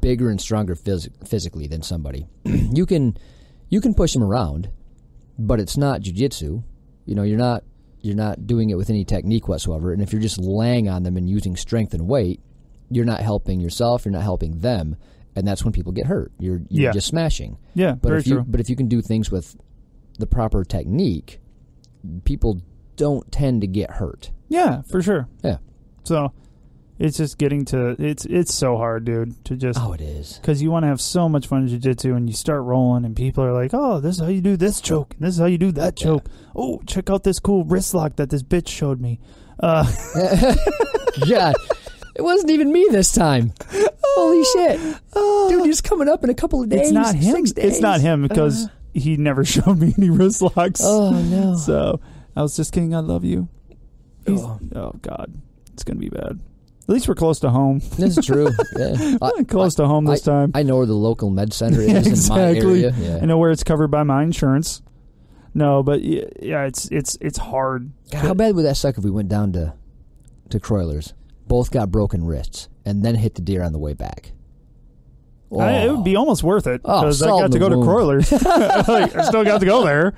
bigger and stronger phys- physically than somebody, you can, you can push them around. But it's not jiu-jitsu. You know, you're not you're not doing it with any technique whatsoever. And if you're just laying on them and using strength and weight, you're not helping yourself, you're not helping them, and that's when people get hurt. You're you're yeah. just smashing. Yeah. But very if you true. But if you can do things with the proper technique, people don't tend to get hurt. Yeah, for sure. Yeah. So it's just getting to it's it's so hard, dude, to just... Oh, it is. Because you want to have so much fun in jiu-jitsu, and you start rolling, and people are like, oh, this is how you do this choke, and this is how you do that yeah. choke. Oh, check out this cool wrist lock that this bitch showed me. Uh, yeah, it wasn't even me this time. Holy shit. Dude, he's coming up in a couple of days. It's not him. Six days. It's not him, because uh. he never showed me any wrist locks. Oh, no. So, I was just kidding. I love you. He's, oh. oh, God. It's going to be bad. At least we're close to home. This is true. Yeah. I, close I, to home this I, time. I know where the local med center is yeah, exactly. in my area. Yeah. I know where it's covered by my insurance. No, but yeah, it's it's it's hard. God, how bad would that suck if we went down to to Kroyler's, both got broken wrists, and then hit the deer on the way back? Oh. I, it would be almost worth it because oh, I got to go wound. to Kroyler's. like, I still got to go there.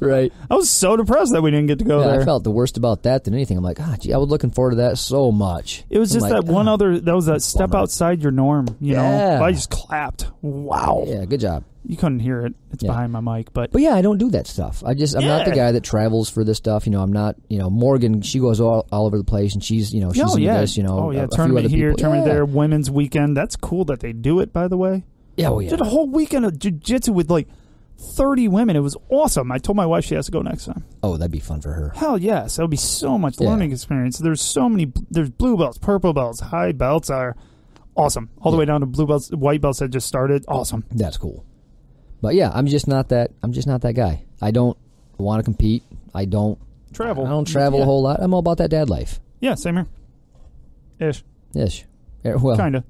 Right. I was so depressed that we didn't get to go yeah, there. I felt the worst about that than anything. I'm like, ah, oh, gee, I was looking forward to that so much. It was I'm just like, that one oh, other. That was that step bummer. outside your norm. You yeah. know, I just clapped. Wow. Yeah. Good job. You couldn't hear it. It's yeah. behind my mic, but but yeah, I don't do that stuff. I just I'm yeah. not the guy that travels for this stuff. You know, I'm not. You know, Morgan, she goes all, all over the place, and she's you know she's no, into yeah. this. You know, oh yeah, a, tournament a few other here, people. tournament yeah. there, women's weekend. That's cool that they do it. By the way, yeah, oh, yeah. did a whole weekend of jiu-jitsu with like thirty women. It was awesome. I told my wife she has to go next time. Oh, that'd be fun for her. Hell yes, that would be so much yeah. learning experience. There's so many. There's blue belts, purple belts, high belts are awesome. All the yeah. way down to blue belts, white belts that just started. Awesome. That's cool. But yeah, I'm just not that. I'm just not that guy. I don't want to compete. I don't travel. I don't travel yeah. a whole lot. I'm all about that dad life. Yeah, same here. Ish. Ish. Yeah, well, kinda.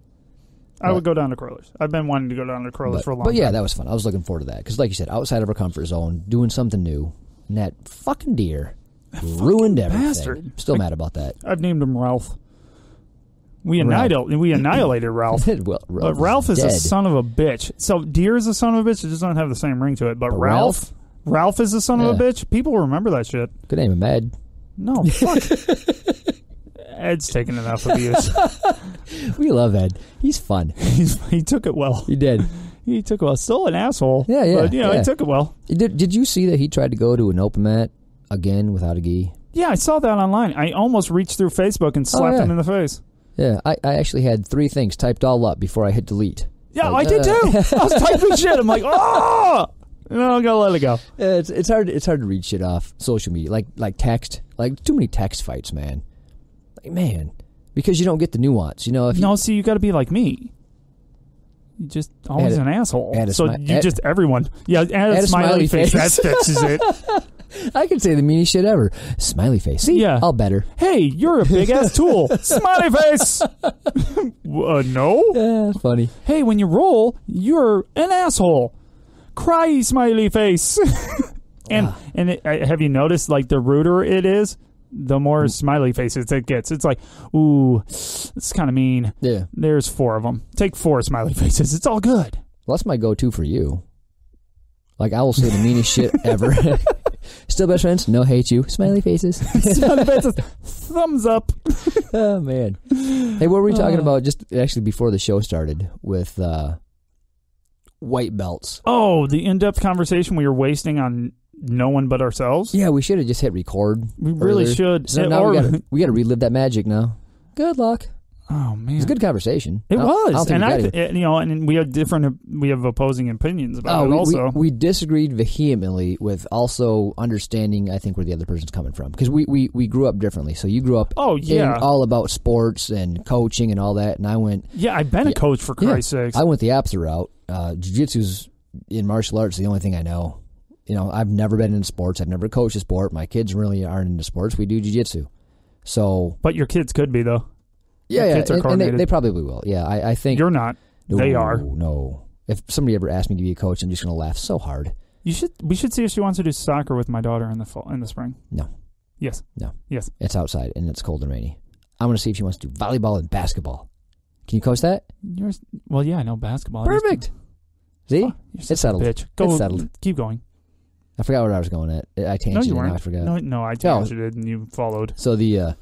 I but, would go down to Kroyler's. I've been wanting to go down to Kroyler's but, for a long. But yeah, time. that was fun. I was looking forward to that because, like you said, outside of our comfort zone, doing something new. And that fucking deer that ruined fucking everything. Bastard. Still I, mad about that. I've named him Ralph. We annihilated, we annihilated Ralph. well, Ralph. But Ralph is dead. a son of a bitch. So Deer is a son of a bitch. It does not have the same ring to it. But, but Ralph, Ralph, Ralph is a son yeah. of a bitch. People remember that shit. Good name, Med. No, fuck. Ed's taken enough abuse. We love Ed. He's fun. He's, he took it well. He did. He took it well. Still an asshole. Yeah, yeah. But, you know, yeah. he took it well. Did, did you see that he tried to go to an open mat again without a gi? Yeah, I saw that online. I almost reached through Facebook and slapped oh, yeah. him in the face. Yeah, I, I actually had three things typed all up before I hit delete. Yeah, like, I did uh, too. I was typing shit. I'm like, oh, no, I'm gonna let it go. Yeah, it's it's hard. It's hard to read shit off social media, like like text, like too many text fights, man. Like man, because you don't get the nuance, you know. If no, you, see, you got to be like me. You just always an a, asshole. So smi- you add, just everyone. Yeah, add, add a, a smiley, smiley face. face. That fixes it. I could say the meanest shit ever. Smiley face. See, yeah. I'll better. Hey, you're a big-ass tool. Smiley face. uh, no? That's uh, funny. Hey, when you roll, you're an asshole. Cry, smiley face. and ah. and it, have you noticed, like, the ruder it is, the more mm. smiley faces it gets. It's like, ooh, it's kind of mean. Yeah. There's four of them. Take four smiley faces. It's all good. Well, that's my go-to for you. Like, I will say the meanest shit ever. Still best friends? No hate you. Smiley faces. Smiley faces. Thumbs up. Oh, man. Hey, what were we talking uh, about just actually before the show started with uh, white belts? Oh, the in-depth conversation we were wasting on no one but ourselves? Yeah, we should have just hit record. We earlier. really should. So it, now or, we gotta, we gotta relive that magic now. Good luck. Oh, man. It was a good conversation. It I was. And, I, it, you know, and we have different, we have opposing opinions about oh, it we, also. We, we disagreed vehemently with also understanding, I think, where the other person's coming from. Because we, we, we grew up differently. So you grew up oh, yeah. in all about sports and coaching and all that. And I went... Yeah, I've been yeah, a coach, for Christ's yeah, sakes. I went the opposite route. Uh, Jiu-Jitsu's in martial arts the only thing I know. You know, I've never been in sports. I've never coached a sport. My kids really aren't into sports. We do Jiu-Jitsu. So... But your kids could be, though. Yeah, yeah, kids are and, and they, they probably will. Yeah, I, I think you're not. No, they are. No, if somebody ever asked me to be a coach, I'm just going to laugh so hard. You should. We should see if she wants to do soccer with my daughter in the fall, in the spring. No. Yes. No. Yes. It's outside and it's cold and rainy. I'm going to see if she wants to do volleyball and basketball. Can you coach that? You're, well, yeah, I know basketball. Perfect. See, oh, it's settled. Bitch. Go, it's settled. Keep going. I forgot where I was going at. I tangented. No, you weren't. I forgot. No, no, I tangented and you followed. So the. Uh,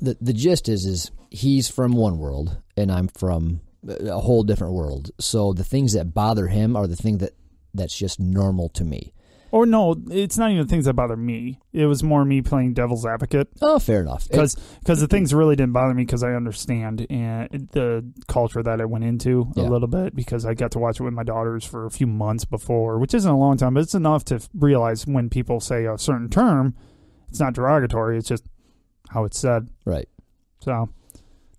The the gist is is he's from one world and I'm from a whole different world. So the things that bother him are the thing that, that's just normal to me. Or no, it's not even things that bother me. It was more me playing devil's advocate. Oh, fair enough. Because the things really didn't bother me because I understand and the culture that I went into a yeah. little bit because I got to watch it with my daughters for a few months before, which isn't a long time, but it's enough to realize when people say a certain term, it's not derogatory. It's just... how it's said. Right. So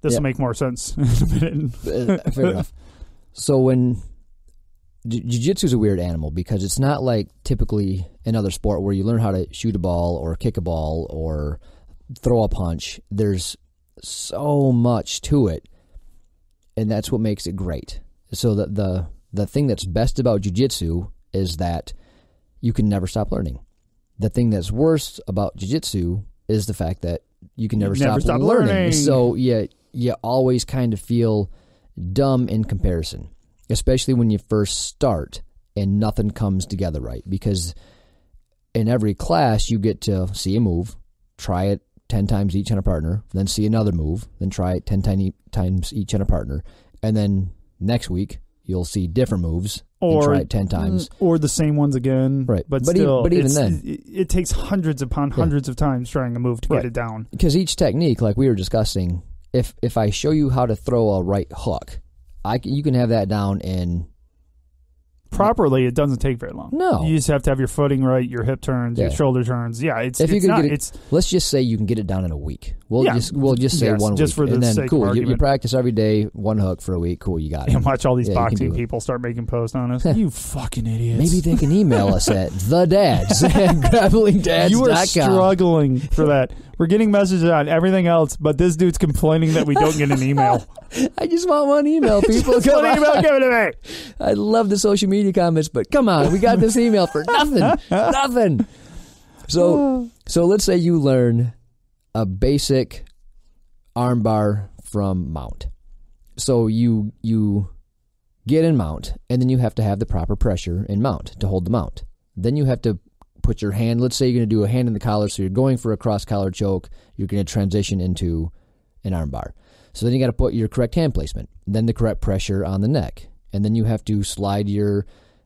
this yep. will make more sense. Fair enough. So when Jiu Jitsu is a weird animal because it's not like typically another sport where you learn how to shoot a ball or kick a ball or throw a punch. There's so much to it, and that's what makes it great. So the the, the thing that's best about Jiu Jitsu is that you can never stop learning. The thing that's worst about Jiu Jitsu is the fact that you can never, never stop, stop learning. learning. So yeah, you always kind of feel dumb in comparison, especially when you first start and nothing comes together right. Because in every class, you get to see a move, try it ten times each on a partner, then see another move, then try it ten tiny times each on a partner. And then next week, you'll see different moves or, and try it ten times. Or the same ones again. Right. But, but still, even, but even then. It, it takes hundreds upon hundreds yeah. of times trying a move to right. get it down. Because each technique, like we were discussing, if if I show you how to throw a right hook, I you can have that down in... Properly, it doesn't take very long. No. You just have to have your footing right, your hip turns, yeah. your shoulder turns. Yeah, it's, if it's not... It, it's, let's just say you can get it down in a week. We'll yeah, just we'll just say yes, one just week. For and the then, sake cool, of you, you practice every day, one hook for a week. Cool, you got it. And watch all these yeah, boxing people start making posts on us. You fucking idiots. Maybe they can email us at thedads at grappling dads dot com. You are struggling for that. We're getting messages on everything else, but this dude's complaining that we don't get an email. I just want one email, people. Just one email, give it to me. I love the social media comments, but come on, we got this email for nothing, nothing. So, so let's say you learn a basic armbar from mount. So you you get in mount, and then you have to have the proper pressure in mount to hold the mount. Then you have to put your hand, let's say you're going to do a hand in the collar, so you're going for a cross-collar choke, you're going to transition into an armbar. So then you got to put your correct hand placement, then the correct pressure on the neck, and then you have to slide your,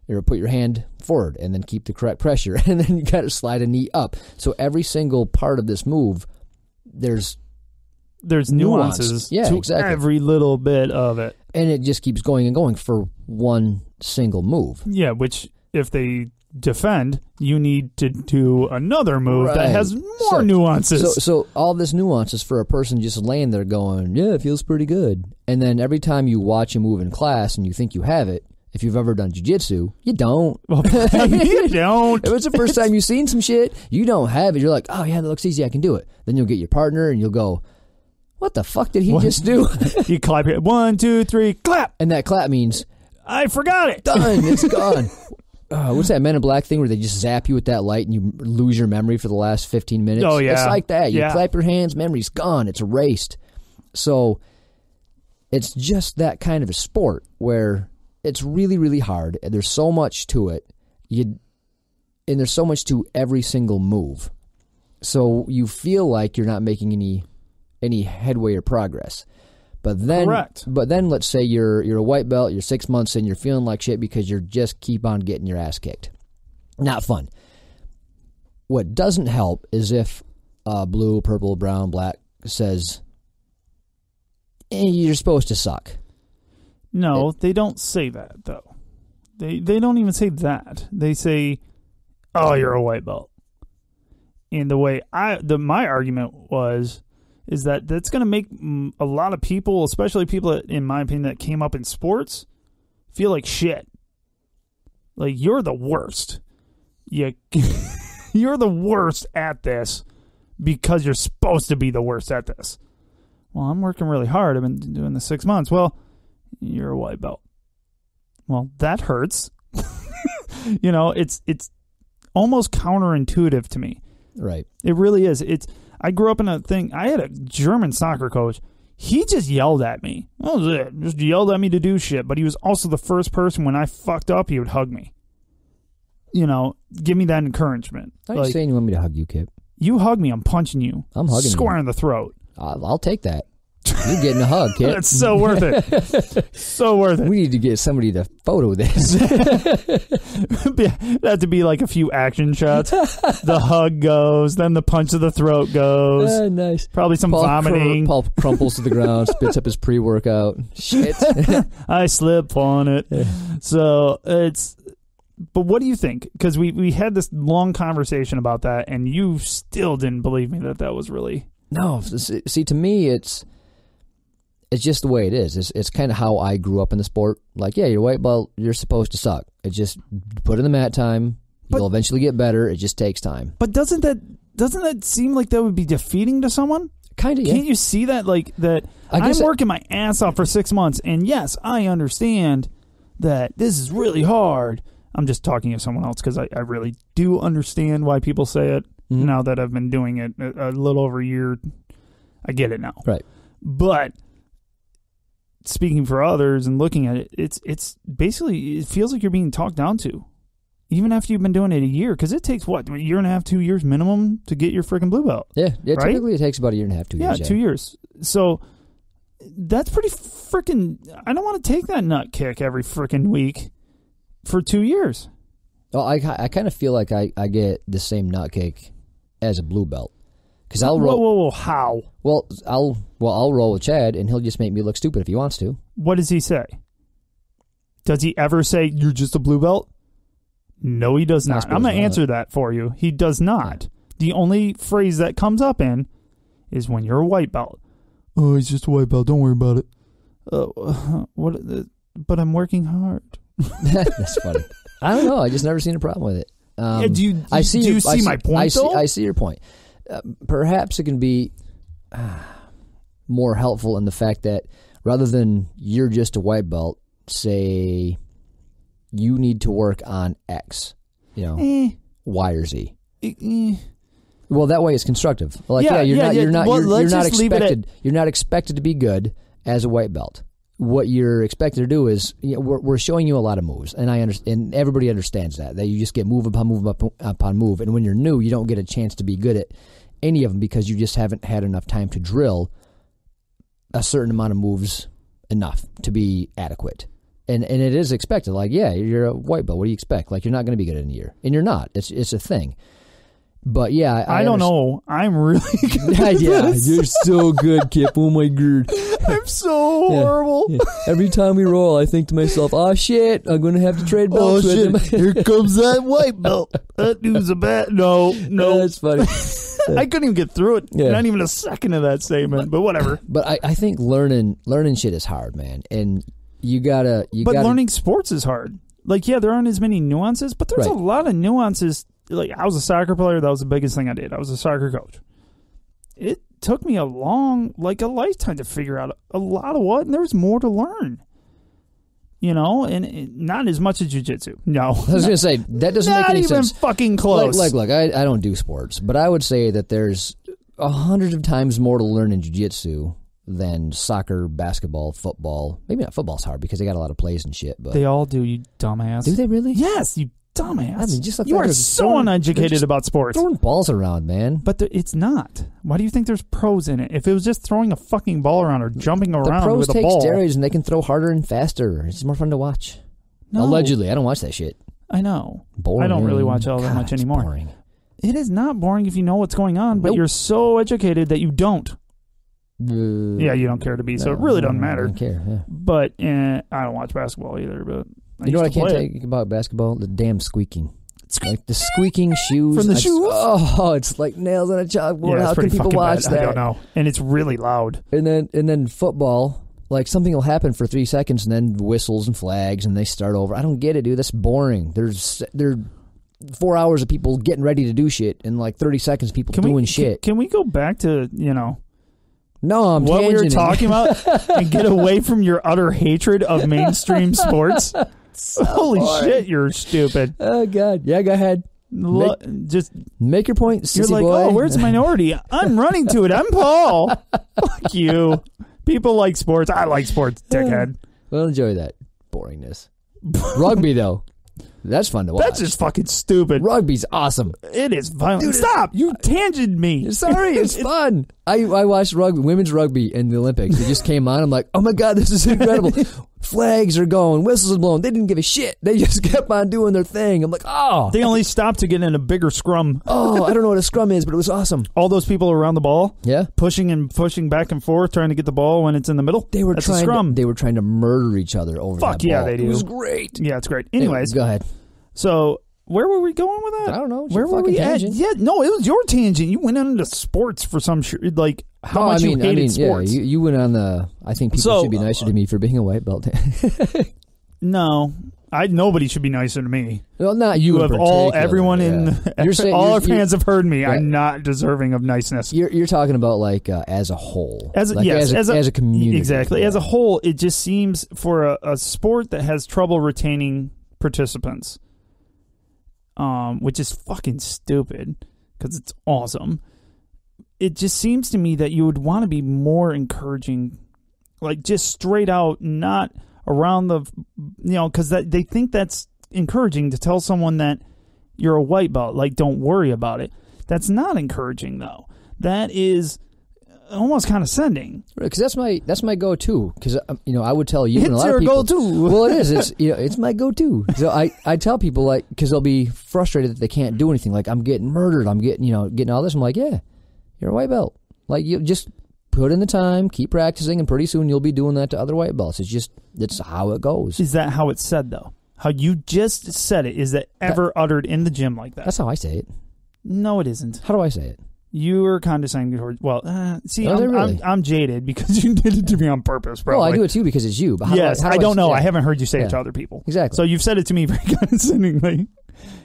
or put your hand forward, and then keep the correct pressure, and then you got to slide a knee up. So every single part of this move, there's there's nuances yeah, to exactly. every little bit of it. And it just keeps going and going for one single move. Yeah, which if they defend, you need to do another move right. that has more so, nuances. So, so all this nuances for a person just laying there going, yeah, it feels pretty good. And then every time you watch a move in class and you think you have it, if you've ever done jiu-jitsu, you don't. Well, you don't. If it's the first time you've seen some shit, you don't have it. You're like, oh, yeah, that looks easy. I can do it. Then you'll get your partner and you'll go, what the fuck did he one, just do? You clap here. One, two, three, clap. And that clap means, I forgot it. Done. It's gone. uh, what's that Men in Black thing where they just zap you with that light and you lose your memory for the last fifteen minutes? Oh, yeah. It's like that. You yeah. clap your hands, memory's gone. It's erased. So it's just that kind of a sport where it's really, really hard. There's so much to it. You, and there's so much to every single move. So you feel like you're not making any any headway or progress. But then, Correct. But then let's say you're you're a white belt, you're six months in, you're feeling like shit because you're just keep on getting your ass kicked. Not fun. What doesn't help is if uh, blue, purple, brown, black says, eh, you're supposed to suck. No, it, they don't say that, though. They they don't even say that. They say, oh, you're a white belt. And the way I, the my argument was, is that that's going to make a lot of people, especially people that, in my opinion, that came up in sports, feel like shit. Like, you're the worst. You, you're the worst at this because you're supposed to be the worst at this. Well, I'm working really hard. I've been doing this six months. Well, you're a white belt. Well, that hurts. You know, it's it's almost counterintuitive to me. Right. It really is. It's. I grew up in a thing. I had a German soccer coach. He just yelled at me. That was it. Just yelled at me to do shit. But he was also the first person when I fucked up, he would hug me. You know, give me that encouragement. Are like, you saying you want me to hug you, Kip? You hug me, I'm punching you. I'm hugging square you. Square in the throat. I'll, I'll take that. You're getting a hug, kid. That's so worth it. So worth it. We need to get somebody to photo this. That'd to be like a few action shots. The hug goes, then the punch of the throat goes. Uh, nice. Probably some Paul vomiting. Cr- Paul crumples to the ground, spits up his pre-workout. Shit. I slip on it. Yeah. So it's. But what do you think? Because we we had this long conversation about that, and you still didn't believe me that that was really. No. See, to me, it's. It's just the way it is. It's it's kind of how I grew up in the sport. Like, yeah, you're white belt, you're supposed to suck. It just put in the mat time. But, you'll eventually get better. It just takes time. But doesn't that doesn't that seem like that would be defeating to someone? Kind of. Yeah. Can't you see that? Like that. I'm working I, my ass off for six months, and yes, I understand that this is really hard. I'm just talking to someone else because I, I really do understand why people say it. Mm-hmm. Now that I've been doing it a, a little over a year, I get it now. Right, but. Speaking for others and looking at it, it's it's basically, it feels like you're being talked down to, even after you've been doing it a year, because it takes, what, a year and a half, two years minimum to get your freaking blue belt? Yeah, yeah right? Typically it takes about a year and a half, two yeah, years. Yeah, two years. So that's pretty freaking, I don't want to take that nut kick every freaking week for two years. Well, I, I kind of feel like I, I get the same nut kick as a blue belt. Cause I'll roll. Whoa, whoa, whoa! How? Well, I'll well I'll roll with Chad, and he'll just make me look stupid if he wants to. What does he say? Does he ever say you're just a blue belt? No, he does not. I'm gonna not. answer that for you. He does not. The only phrase that comes up in is when you're a white belt. Oh, he's just a white belt. Don't worry about it. Uh, what? Uh, but I'm working hard. That's funny. I don't know. I just never seen a problem with it. Um, yeah, do you? Do, I see. Do you, you see, I see my point? I see, though? I see your point. Uh, perhaps it can be uh, more helpful in the fact that rather than you're just a white belt, say you need to work on X, you know, eh. Y or Z. Eh. Well, that way it's constructive. Like, yeah, yeah you're yeah, not, yeah. you're not, well, you're, you're not expected, at- you're not expected to be good as a white belt. What you're expected to do is, you know, we're, we're showing you a lot of moves, and I understand, and everybody understands that that you just get move upon move upon, upon move, and when you're new, you don't get a chance to be good at any of them because you just haven't had enough time to drill a certain amount of moves enough to be adequate. And and it is expected. Like, yeah, you're a white belt. What do you expect? Like, you're not going to be good in a year, and you're not. It's it's a thing. But yeah, I, I don't know. I'm really good at yeah, this. You're so good, Kip. Oh my god, I'm so yeah, horrible. Yeah. Every time we roll, I think to myself, "Oh shit, I'm gonna have to trade belts." Oh with shit, him. Here comes that white belt. That dude's a bad. No, no, that's funny. I couldn't even get through it. Yeah. Not even a second of that statement. But whatever. But I, I think learning learning shit is hard, man. And you gotta. You but gotta, learning sports is hard. Like yeah, there aren't as many nuances, but there's right. a lot of nuances. Like, I was a soccer player. That was the biggest thing I did. I was a soccer coach. It took me a long, like a lifetime to figure out a lot of what, and there was more to learn. You know, and, and not as much as jiu-jitsu. No. I was going to say, that doesn't make any sense. Not even fucking close. Like, look, like, like, I, I don't do sports, but I would say that there's a hundred of times more to learn in jiu-jitsu than soccer, basketball, football. Maybe not football's hard because they got a lot of plays and shit. But they all do, you dumbass. Do they really? Yes, you dumbass. I mean, just the you are so throwing, uneducated about sports. Throwing balls around, man. But the, it's not. Why do you think there's pros in it? If it was just throwing a fucking ball around or jumping around with a ball. The pros take steroids and they can throw harder and faster. It's more fun to watch. No. Allegedly. I don't watch that shit. I know. Boring. I don't really watch all God, that much anymore. It's boring. It is not boring if you know what's going on, but nope. you're so educated that you don't. Uh, yeah, you don't care to be, no, so it really doesn't matter. I don't care, yeah. But eh, I don't watch basketball either, but... I you know what I can't take about basketball? The damn squeaking. Like the squeaking shoes. From the just, shoes? Oh, it's like nails on a chalkboard. Yeah, how can people watch bad. that? I don't know. And it's really loud. And then and then football, like something will happen for three seconds and then whistles and flags and they start over. I don't get it, dude. That's boring. There's there four hours of people getting ready to do shit and like thirty seconds of people can doing we, shit. Can, can we go back to, you know... No, I'm what we were talking about and get away from your utter hatred of mainstream sports? So Holy boring. shit, you're stupid. Oh, God. Yeah, go ahead. Make, L just make your point, sissy You're like, boy. oh, where's minority? I'm running to it. I'm Paul. Fuck you. People like sports. I like sports, dickhead. Well, enjoy that boringness. Rugby, though. That's fun to watch. That's just fucking stupid. Rugby's awesome. It is violent. Dude, stop. You tangented me. Sorry, it's fun. I, I watched rugby, women's rugby in the Olympics. It just came on. I'm like, oh, my God, this is incredible. Flags are going. Whistles are blowing. They didn't give a shit. They just kept on doing their thing. I'm like, oh. They only stopped to get in a bigger scrum. Oh, I don't know what a scrum is, but it was awesome. All those people around the ball. Yeah. Pushing and pushing back and forth, trying to get the ball when it's in the middle. They were, That's trying, a scrum. To, they were trying to murder each other over Fuck that yeah, ball. Fuck yeah, they do. It was great. Yeah, it's great. Anyways. Anyway, go ahead. So where were we going with that? I don't know. Where were we tangent. at? Yeah, no, it was your tangent. You went into sports for some sh like how no, much I mean, you hated I mean, sports. Yeah, you, you went on the. I think people so, should be nicer uh, to me for being a white belt. no, I nobody should be nicer to me. Well, not you. You in have all everyone yeah. in you're saying, all you're, our fans have heard me. Right. I'm not deserving of niceness. You're, you're talking about like uh, as a whole, as a, like, yes, as, a, as, a, as a community, exactly. Yeah. As a whole, it just seems for a, a sport that has trouble retaining participants. Um, which is fucking stupid because it's awesome. It just seems to me that you would want to be more encouraging, like just straight out, not around the, you know, because that they think that's encouraging to tell someone that you're a white belt, like don't worry about it. That's not encouraging though. That is almost condescending. Because that's my that's my go-to. Because you know I would tell you it's and a lot your of people, go-to. Well, it is. It's you know it's my go-to. So I I tell people like because they'll be frustrated that they can't do anything. Like I'm getting murdered. I'm getting you know getting all this. I'm like yeah, you're a white belt. Like you just put in the time, keep practicing, and pretty soon you'll be doing that to other white belts. It's just that's how it goes. Is that how it's said though? How you just said it? Is that ever that, uttered in the gym like that? That's how I say it. No, it isn't. How do I say it? You were condescending towards. Well, uh, see, no, I'm, really. I'm, I'm jaded because you did it to me on purpose, probably. Well, I do it too because it's you. But how yes, do I, how do I don't I, know. Yeah. I haven't heard you say yeah. it to other people. Exactly. So you've said it to me very condescendingly.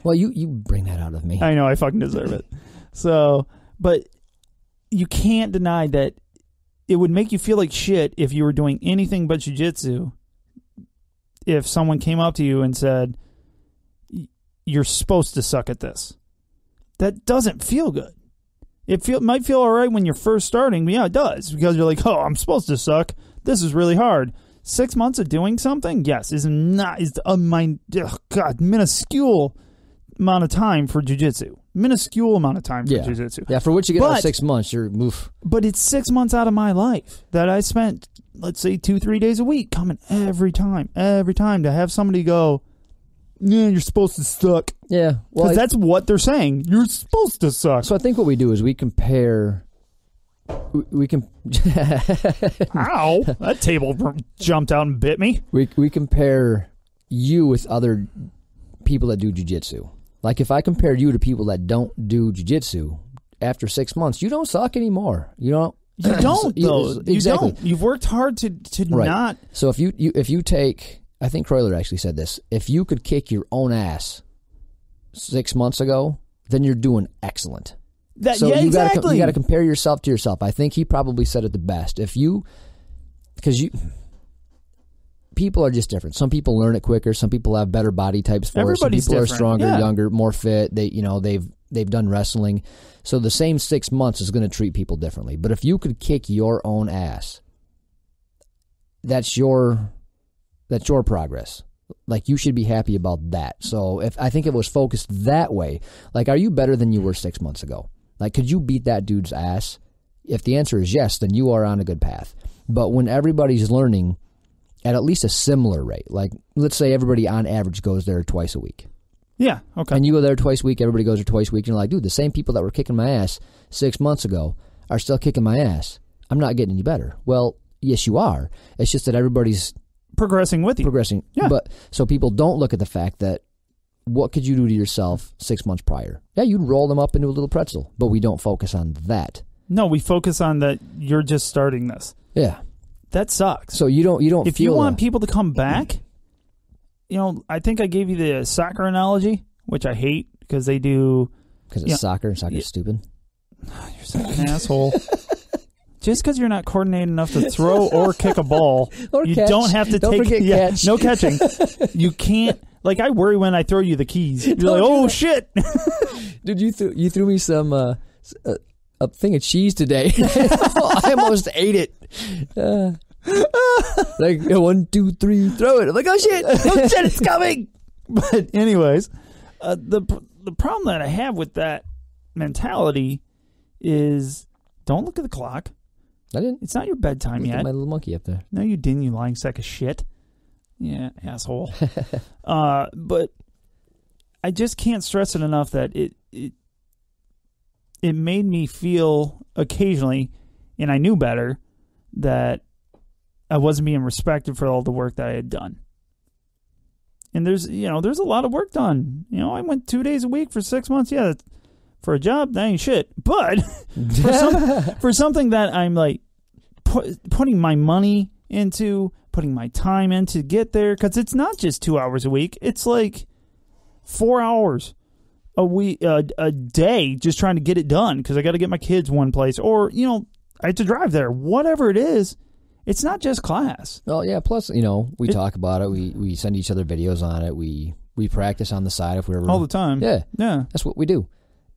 Well, you you bring that out of me. I know. I fucking deserve it. So, but you can't deny that it would make you feel like shit if you were doing anything but jiu-jitsu. If someone came up to you and said, "You're supposed to suck at this," that doesn't feel good. It feel, might feel all right when you're first starting. But yeah, it does because you're like, oh, I'm supposed to suck. This is really hard. Six months of doing something, yes, is not is a mind. Oh God, minuscule amount of time for jiu-jitsu. Minuscule amount of time for yeah. jiu-jitsu. Yeah, for which you get but, out of six months, you're oof. But it's six months out of my life that I spent, let's say, two, three days a week coming every time, every time to have somebody go, yeah, you're supposed to suck. Yeah. Well, because that's what they're saying. You're supposed to suck. So I think what we do is we compare... We, we can... Ow! That table jumped out and bit me. We, we compare you with other people that do jiu-jitsu. Like, if I compare you to people that don't do jiu-jitsu, after six months, you don't suck anymore. You don't... You don't, though. You, exactly. You don't. You've worked hard to, to right. not... So if you, you if you take... I think Kroyler actually said this. If you could kick your own ass six months ago, then you're doing excellent. That, so yeah, you exactly. Gotta, you got to compare yourself to yourself. I think he probably said it the best. If you... Because you... People are just different. Some people learn it quicker. Some people have better body types for it. Some people different. are stronger, yeah. younger, more fit. They, you know, they've they've done wrestling. So the same six months is going to treat people differently. But if you could kick your own ass, that's your... That's your progress. Like, you should be happy about that. So if I think it was focused that way, like, are you better than you were six months ago? Like, could you beat that dude's ass? If the answer is yes, then you are on a good path. But when everybody's learning at at least a similar rate, like, let's say everybody on average goes there twice a week. Yeah, okay. And you go there twice a week, everybody goes there twice a week, and you're like, dude, the same people that were kicking my ass six months ago are still kicking my ass. I'm not getting any better. Well, yes, you are. It's just that everybody's... Progressing with you. Progressing. Yeah. But, so people don't look at the fact that what could you do to yourself six months prior? Yeah, you'd roll them up into a little pretzel, but we don't focus on that. No, we focus on that you're just starting this. Yeah. That sucks. So you don't you don't. If feel you want a, people to come back, you know, I think I gave you the soccer analogy, which I hate because they do. Because it's know, soccer and soccer's yeah. stupid. You're such an asshole. Just because you're not coordinated enough to throw or kick a ball, or you catch. don't have to don't take yeah, catch. no catching. You can't. Like, I worry when I throw you the keys. You're don't like, oh that. shit, dude! You threw you threw me some uh, a, a thing of cheese today. I almost ate it. Uh, like one, two, three, throw it. I'm like, oh shit, oh shit, it's coming. But anyways, uh, the the problem that I have with that mentality is don't look at the clock. I didn't. It's not your bedtime yet. My little monkey up there. No, you didn't. You lying sack of shit. Yeah, asshole. uh, but I just can't stress it enough that it it it made me feel occasionally, and I knew better that I wasn't being respected for all the work that I had done. And there's you know there's a lot of work done. You know, I went two days a week for six months. Yeah. That's, for a job, that ain't shit. But for, some, for something that I'm like pu putting my money into, putting my time in to get there, because it's not just two hours a week. It's like four hours a week, uh, a day, just trying to get it done because I got to get my kids one place, or you know, I have to drive there. Whatever it is, it's not just class. Well, yeah. Plus, you know, we it, talk about it. We we send each other videos on it. We we practice on the side if we ever all the time. Yeah, yeah. That's what we do.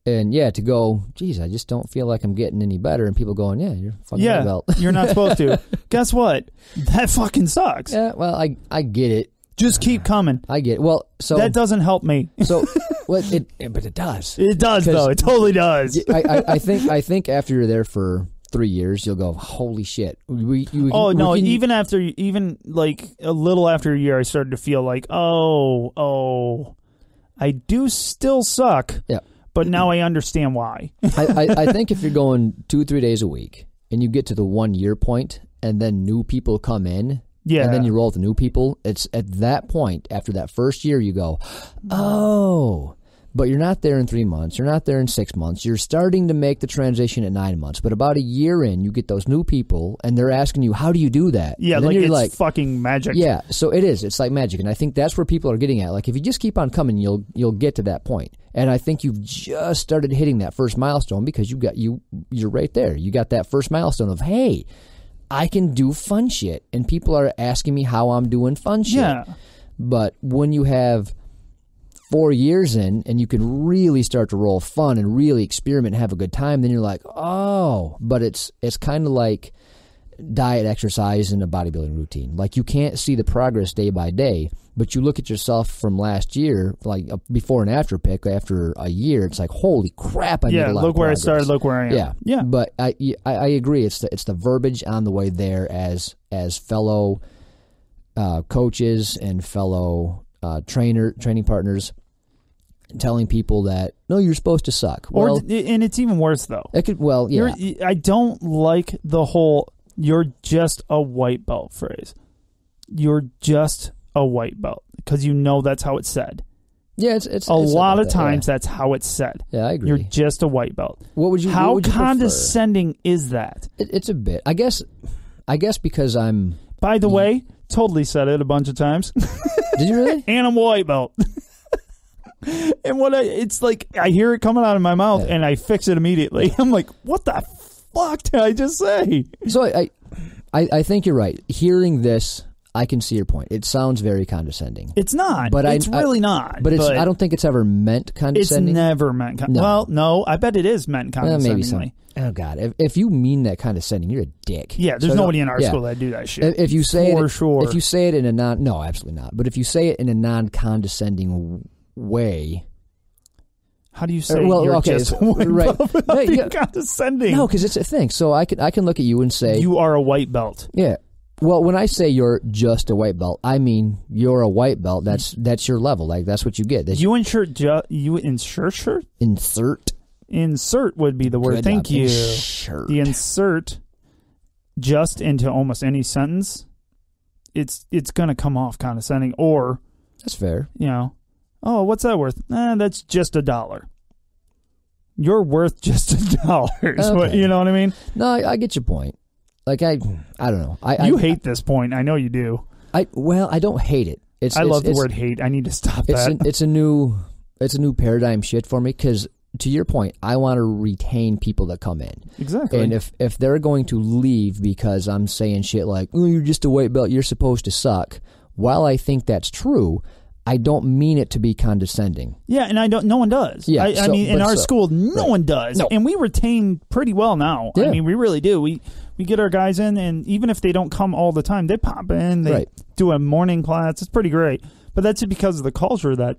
And yeah, to go, geez, I just don't feel like I'm getting any better. And people going, yeah, you're fucking yeah, belt. You're not supposed to. Guess what? That fucking sucks. Yeah, well, I I get it. Just keep coming. I get it. Well, so that doesn't help me. So, well, it, it but it does. It does though. It totally does. I, I I think I think after you're there for three years, you'll go, holy shit. We, we, oh we, no! We can, even after, even like a little after a year, I started to feel like, oh, oh, I do still suck. Yeah. But now I understand why. I, I, I think if you're going two, three days a week and you get to the one-year point and then new people come in yeah. and then you roll with the new people, it's at that point, after that first year, you go, oh, but you're not there in three months. You're not there in six months. You're starting to make the transition at nine months. But about a year in, you get those new people and they're asking you, how do you do that? Yeah, like it's like, fucking magic. Yeah, so it is. It's like magic. And I think that's where people are getting at. Like, if you just keep on coming, you'll you'll get to that point. And I think you've just started hitting that first milestone because you got you you're right there. You got that first milestone of, hey, I can do fun shit, and people are asking me how I'm doing fun shit. Yeah. But when you have four years in and you can really start to roll fun and really experiment and have a good time, then you're like, oh, but it's it's kind of like diet, exercise, and a bodybuilding routine. Like, you can't see the progress day by day, but you look at yourself from last year, like a before and after pic, after a year, it's like, holy crap, I yeah, made a lot look of where progress. I started, look where I am. Yeah, yeah. But I, I, I agree, it's the, it's the verbiage on the way there as, as fellow uh, coaches and fellow uh, trainer training partners telling people that, no, you're supposed to suck. Well, or, and it's even worse, though. It could, well, yeah. You're, I don't like the whole, you're just a white belt phrase. You're just a white belt, because you know that's how it's said. Yeah, it's, it's a it's lot of that. times yeah. that's how it's said. Yeah, I agree. You're just a white belt. What would you? How what would you condescending prefer? Is that? It, it's a bit. I guess. I guess because I'm. By the yeah. way, totally said it a bunch of times. Did you really? And I'm a white belt. And what I, it's like, I hear it coming out of my mouth, yeah. and I fix it immediately. I'm like, what the fuck did I just say? So I, I, I think you're right. Hearing this, I can see your point. It sounds very condescending. It's not. But it's I, really I, not. But, it's, but I don't think it's ever meant condescending. It's never meant condescending. No. Well, no, I bet it is meant condescendingly. Well, maybe so. Oh, God. If, if you mean that condescending, you're a dick. Yeah, there's so nobody in our yeah. school that do that shit. If, if you say For it, sure. If you say it in a non... No, absolutely not. But if you say it in a non-condescending way... How do you say or, well, you're okay, just a white right. belt without no, being yeah. condescending? No, because it's a thing. So I can, I can look at you and say... You are a white belt. Yeah. Well, when I say you're just a white belt, I mean you're a white belt. That's that's your level. Like that's what you get. That's you insert ju you insert shirt? Insert. Insert would be the word. Good Thank job. you. Insert. The insert just into almost any sentence, it's it's gonna come off condescending. Or that's fair. You know, oh, what's that worth? Eh, that's just a dollar. You're worth just a dollar. Okay. You know what I mean? No, I, I get your point. Like I, I don't know. I, you I, hate I, this point. I know you do. I well, I don't hate it. It's, I it's, love the it's, word hate. I need to stop it's that. A, it's a new, it's a new paradigm shit for me. Because to your point, I want to retain people that come in. Exactly. And if if they're going to leave because I'm saying shit like, "Oh, you're just a white belt. You're supposed to suck." While I think that's true, I don't mean it to be condescending. Yeah, and I don't. No one does. Yeah, I, so, I mean, in our so, school, no right. one does, no. and we retain pretty well now. Yeah. I mean, we really do. We. We get our guys in, and even if they don't come all the time, they pop in. They right. do a morning class. It's pretty great. But that's because of the culture that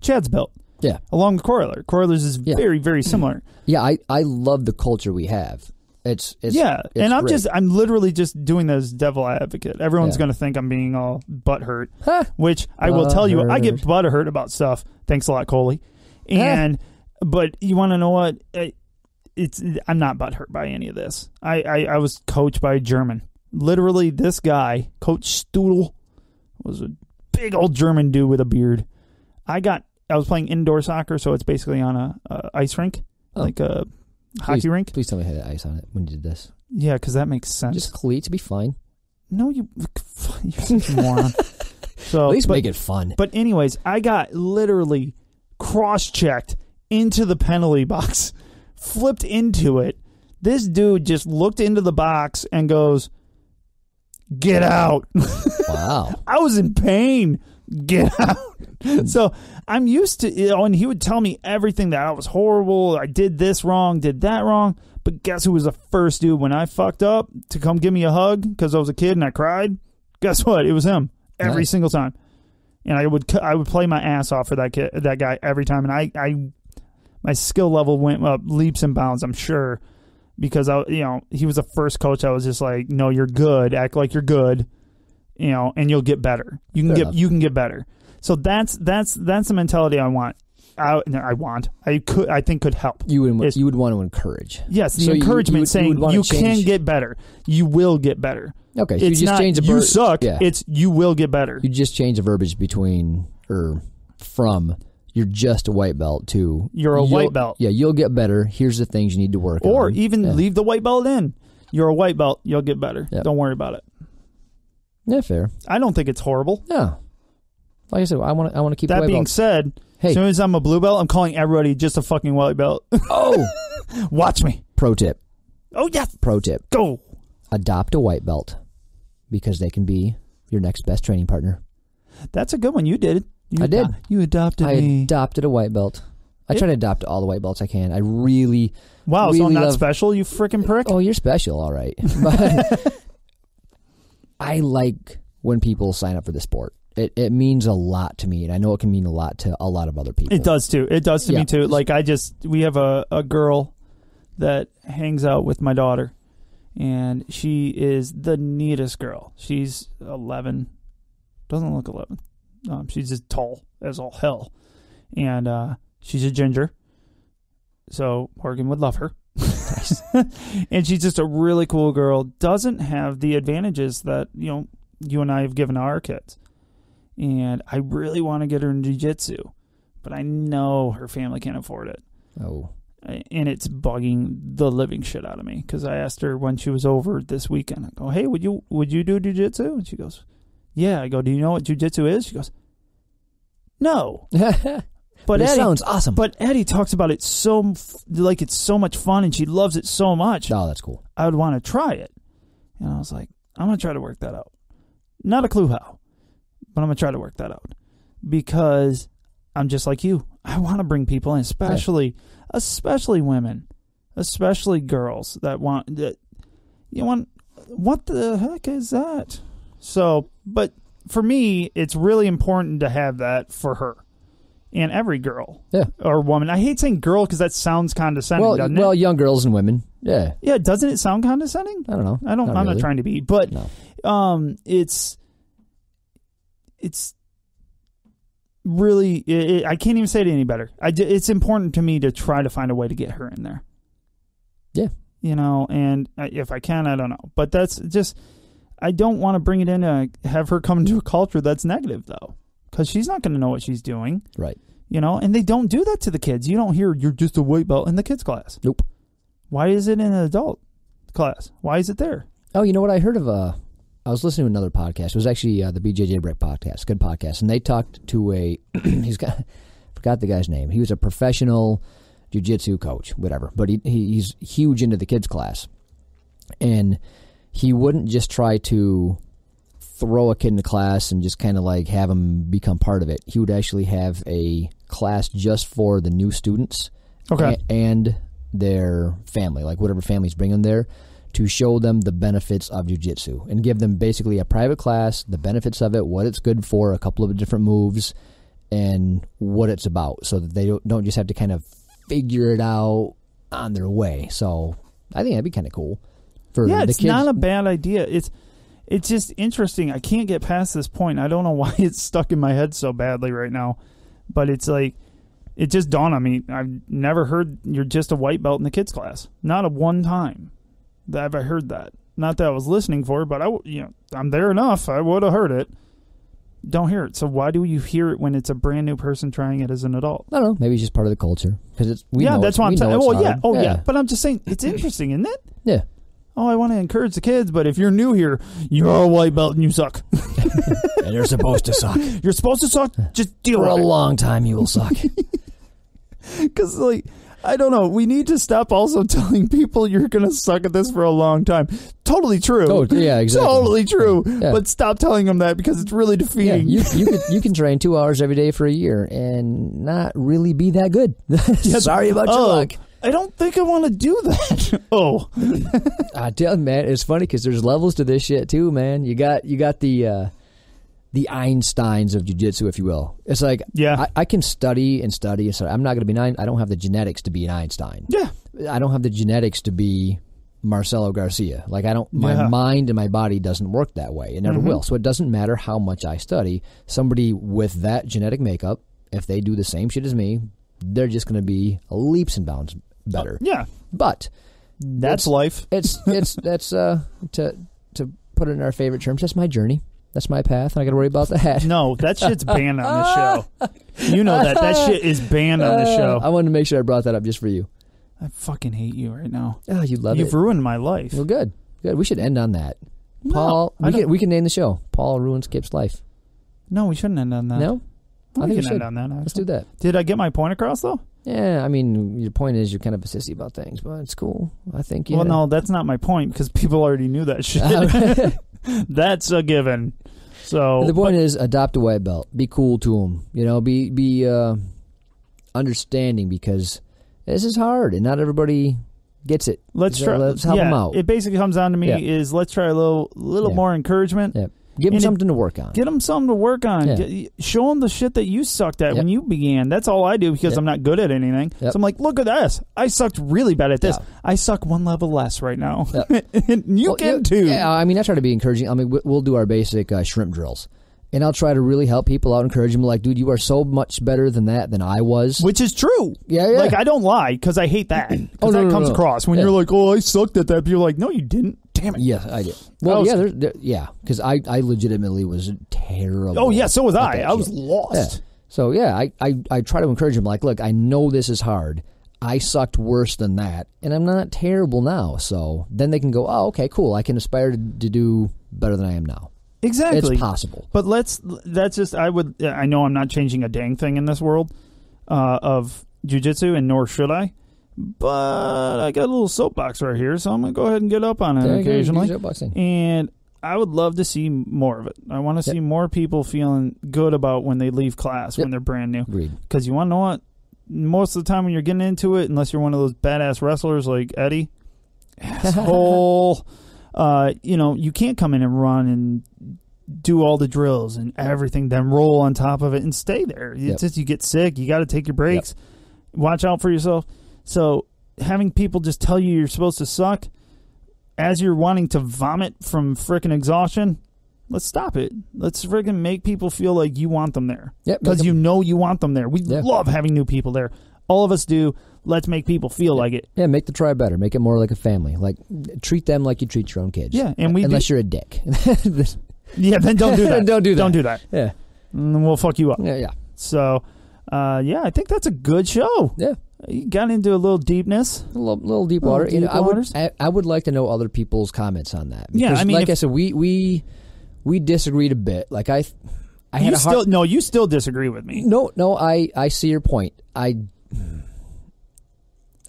Chad's built. Yeah. Along with Kroyler. Kroyler's is yeah. very, very similar. Yeah, I, I love the culture we have. It's, it's Yeah, it's and I'm great. just, I'm literally just doing this devil advocate. Everyone's yeah. going to think I'm being all butthurt, huh. which I will tell you, I get butthurt about stuff. Thanks a lot, Coley. And, huh. but you want to know what? I, It's I'm not butthurt by any of this. I, I, I was coached by a German. Literally, this guy, Coach Studel, was a big old German dude with a beard. I got I was playing indoor soccer, so it's basically on a, a ice rink, oh. like a please, hockey rink. Please tell me I had ice on it when you did this. Yeah, because that makes sense. Just cleats be fine. No, you you're such a moron. So, at least but, make it fun. But anyways, I got literally cross-checked into the penalty box. Flipped into it. This dude just looked into the box and goes, "Get out." Wow. I was in pain. Get out. So I'm used to, you know, and he would tell me everything that I was horrible. I did this wrong, did that wrong. But guess who was the first dude when I fucked up to come give me a hug because I was a kid and I cried? Guess what? It was him every nice. single time. And I would I would play my ass off for that kid, that guy every time. And I, I my skill level went up leaps and bounds, I'm sure, because I, you know, he was the first coach. I was just like, "No, you're good. Act like you're good, you know, and you'll get better. You can Fair get enough. you can get better." So that's that's that's the mentality I want. I, no, I want. I could. I think could help. You would. It's, you would want to encourage. Yes, the so encouragement you, you would, saying you, you can get better. You will get better. Okay, so it's you just not, change the verb. You suck. Yeah. It's you will get better. You just change the verbiage between or from. You're just a white belt, too. You're a white belt. Yeah, you'll get better. Here's the things you need to work on. Or even leave the white belt in. You're a white belt. You'll get better. Yep. Don't worry about it. Yeah, fair. I don't think it's horrible. Yeah. Like I said, I want to I want to keep the white belt. That being said, hey. As soon as I'm a blue belt, I'm calling everybody just a fucking white belt. Oh. Watch me. Pro tip. Oh, yes. Pro tip. Go. Adopt a white belt because they can be your next best training partner. That's a good one. You did it. You I did. You adopted I me. adopted a white belt. I it, try to adopt all the white belts I can. I really Wow, really so I'm not love, special, you freaking prick? Oh, you're special, all right. But I like when people sign up for the sport. It it means a lot to me, and I know it can mean a lot to a lot of other people. It does, too. It does to yeah. me, too. Like, I just, we have a, a girl that hangs out with my daughter, and she is the neatest girl. She's eleven. Doesn't look eleven. Um, she's just tall as all hell. And uh, she's a ginger. So Morgan would love her. And she's just a really cool girl. Doesn't have the advantages that, you know, you and I have given our kids. And I really want to get her in jiu-jitsu. But I know her family can't afford it. Oh. And it's bugging the living shit out of me. Because I asked her when she was over this weekend. I go, hey, would you would you do jiu-jitsu? And she goes, yeah. I go, do you know what jiu-jitsu is? She goes, no. But it Addy, sounds awesome. But Addy talks about it so, like it's so much fun, and she loves it so much. Oh, that's cool. I would want to try it. And I was like, I'm going to try to work that out. Not a clue how, but I'm going to try to work that out. Because I'm just like you. I want to bring people in, especially, right. especially women, especially girls that want, that you want, what the heck is that? So, but for me, it's really important to have that for her. And every girl yeah. or woman. I hate saying girl because that sounds condescending, well, doesn't it? Well, young girls and women, yeah. Yeah, doesn't it sound condescending? I don't know. I don't, not I'm really. Not trying to be, but no. um, it's it's really, it, it, I can't even say it any better. I, it's important to me to try to find a way to get her in there. Yeah. You know, and if I can, I don't know. But that's just, I don't want to bring it in to have her come into a culture that's negative, though. Because she's not going to know what she's doing. Right. You know, and they don't do that to the kids. You don't hear, you're just a white belt in the kids' class. Nope. Why is it in an adult class? Why is it there? Oh, you know what? I heard of, uh, I was listening to another podcast. It was actually uh, the B J J Break podcast. Good podcast. And they talked to a, he's got, I forgot the guy's name. He was a professional jiu-jitsu coach, whatever. But he, he he's huge into the kids' class. And he wouldn't just try to throw a kid into class and just kind of like have him become part of it. He would actually have a class just for the new students, okay, and their family, like whatever families bring them there, to show them the benefits of jiu-jitsu and give them basically a private class, the benefits of it, what it's good for, a couple of different moves, and what it's about, so that they don't just have to kind of figure it out on their way. So I think that'd be kind of cool for yeah, the kids. Yeah, it's not a bad idea. It's It's just interesting. I can't get past this point. I don't know why it's stuck in my head so badly right now. But it's like, it just dawned on me. I've never heard you're just a white belt in the kids' class. Not a one time that I've heard that. Not that I was listening for it, but I, you know, I'm there enough. I would have heard it. Don't hear it. So why do you hear it when it's a brand new person trying it as an adult? I don't know. Maybe it's just part of the culture. Because it's we Yeah, know that's why I'm saying. Well, yeah. Oh, yeah. yeah. But I'm just saying, it's interesting, isn't it? Yeah. Oh, I want to encourage the kids, but if you're new here, you're a white belt and you suck. And you're supposed to suck. You're supposed to suck? Just deal with it. For a long time, you will suck. Because, like, I don't know. We need to stop also telling people you're going to suck at this for a long time. Totally true. Oh, yeah, exactly. Totally true. Yeah. But stop telling them that because it's really defeating. Yeah, you, you, can, you can train two hours every day for a year and not really be that good. Sorry about oh. your luck. I don't think I want to do that. Oh, I tell you, man, it's funny because there's levels to this shit too, man. You got you got the uh, the Einsteins of jiu-jitsu, if you will. It's like, yeah, I, I can study and study and study. I'm not going to be nine. I don't have the genetics to be an Einstein. Yeah, I don't have the genetics to be Marcelo Garcia. Like I don't. My yeah. mind and my body doesn't work that way. It never mm-hmm. will. So it doesn't matter how much I study. Somebody with that genetic makeup, if they do the same shit as me, they're just going to be leaps and bounds better. Yeah. But that's life. it's it's that's uh to to put it in our favorite terms, that's my journey. That's my path. I gotta worry about that. No, that shit's banned on the show. You know that. That shit is banned on the show. I wanted to make sure I brought that up just for you. I fucking hate you right now. Oh, you love You've it. You've ruined my life. Well, good. Good. We should end on that. No, Paul we can, we can name the show. Paul ruins Kip's life. No, we shouldn't end on that. No? Well, I think we can end on that. Actually. Let's do that. Did I get my point across though? Yeah, I mean, your point is you're kind of a sissy about things, but it's cool. I think, yeah. Well, no, that's not my point because people already knew that shit. That's a given. So the point but, is adopt a white belt. Be cool to them. You know, be, be uh, understanding because this is hard and not everybody gets it. Let's so try. Let's help yeah, them out. It basically comes down to me yeah. is let's try a little, little yeah. more encouragement. Yeah. Give them and something it, to work on. Get them something to work on. Yeah. Get, show them the shit that you sucked at yep. when you began. That's all I do because yep. I'm not good at anything. Yep. So I'm like, look at this. I sucked really bad at this. Yeah. I suck one level less right now. Yep. And you well, can yeah, too. Yeah, I mean, I try to be encouraging. I mean, we'll do our basic uh, shrimp drills. And I'll try to really help people out, encourage them. Like, dude, you are so much better than that than I was. Which is true. Yeah, yeah. Like, I don't lie because I hate that. Because oh, no, that no, comes no. across. When yeah. you're like, oh, I sucked at that. You're like, no, you didn't. Damn it. Yeah, I did. Well, I was, yeah, there, there, yeah. Because I, I legitimately was terrible. Oh, yeah, so was I. I was shit. lost. Yeah. So, yeah, I, I, I try to encourage them. Like, look, I know this is hard. I sucked worse than that, and I'm not terrible now. So then they can go, oh, okay, cool. I can aspire to, to do better than I am now. Exactly. It's possible. But let's, that's just, I would, I know I'm not changing a dang thing in this world uh, of jiu-jitsu, and nor should I, but I got a little soapbox right here, so I'm going to go ahead and get up on it there occasionally. And I would love to see more of it. I want to yep. see more people feeling good about when they leave class, yep. when they're brand new. Because you want to know what? Most of the time when you're getting into it, unless you're one of those badass wrestlers like Addy, asshole. Uh, you know, you can't come in and run and do all the drills and everything, then roll on top of it and stay there. It's yep. just you get sick. You got to take your breaks. Yep. Watch out for yourself. So having people just tell you you're supposed to suck as you're wanting to vomit from freaking exhaustion, let's stop it. Let's freaking make people feel like you want them there. Because yep, you know you want them there. We yep. love having new people there. All of us do. Let's make people feel like it. Yeah, make the tribe better. Make it more like a family. Like, treat them like you treat your own kids. Yeah, and we unless do. you're a dick. Yeah, then don't do that. Don't do that. Don't do that. Yeah, and we'll fuck you up. Yeah, yeah. So, uh, yeah, I think that's a good show. Yeah, you got into a little deepness, a little, little deep water. Little deep you know, waters. I would, I, I would like to know other people's comments on that. Because, yeah, I mean, like if, I said, we we we disagreed a bit. Like I, I had you a hard, still no, you still disagree with me. No, no, I I see your point. I.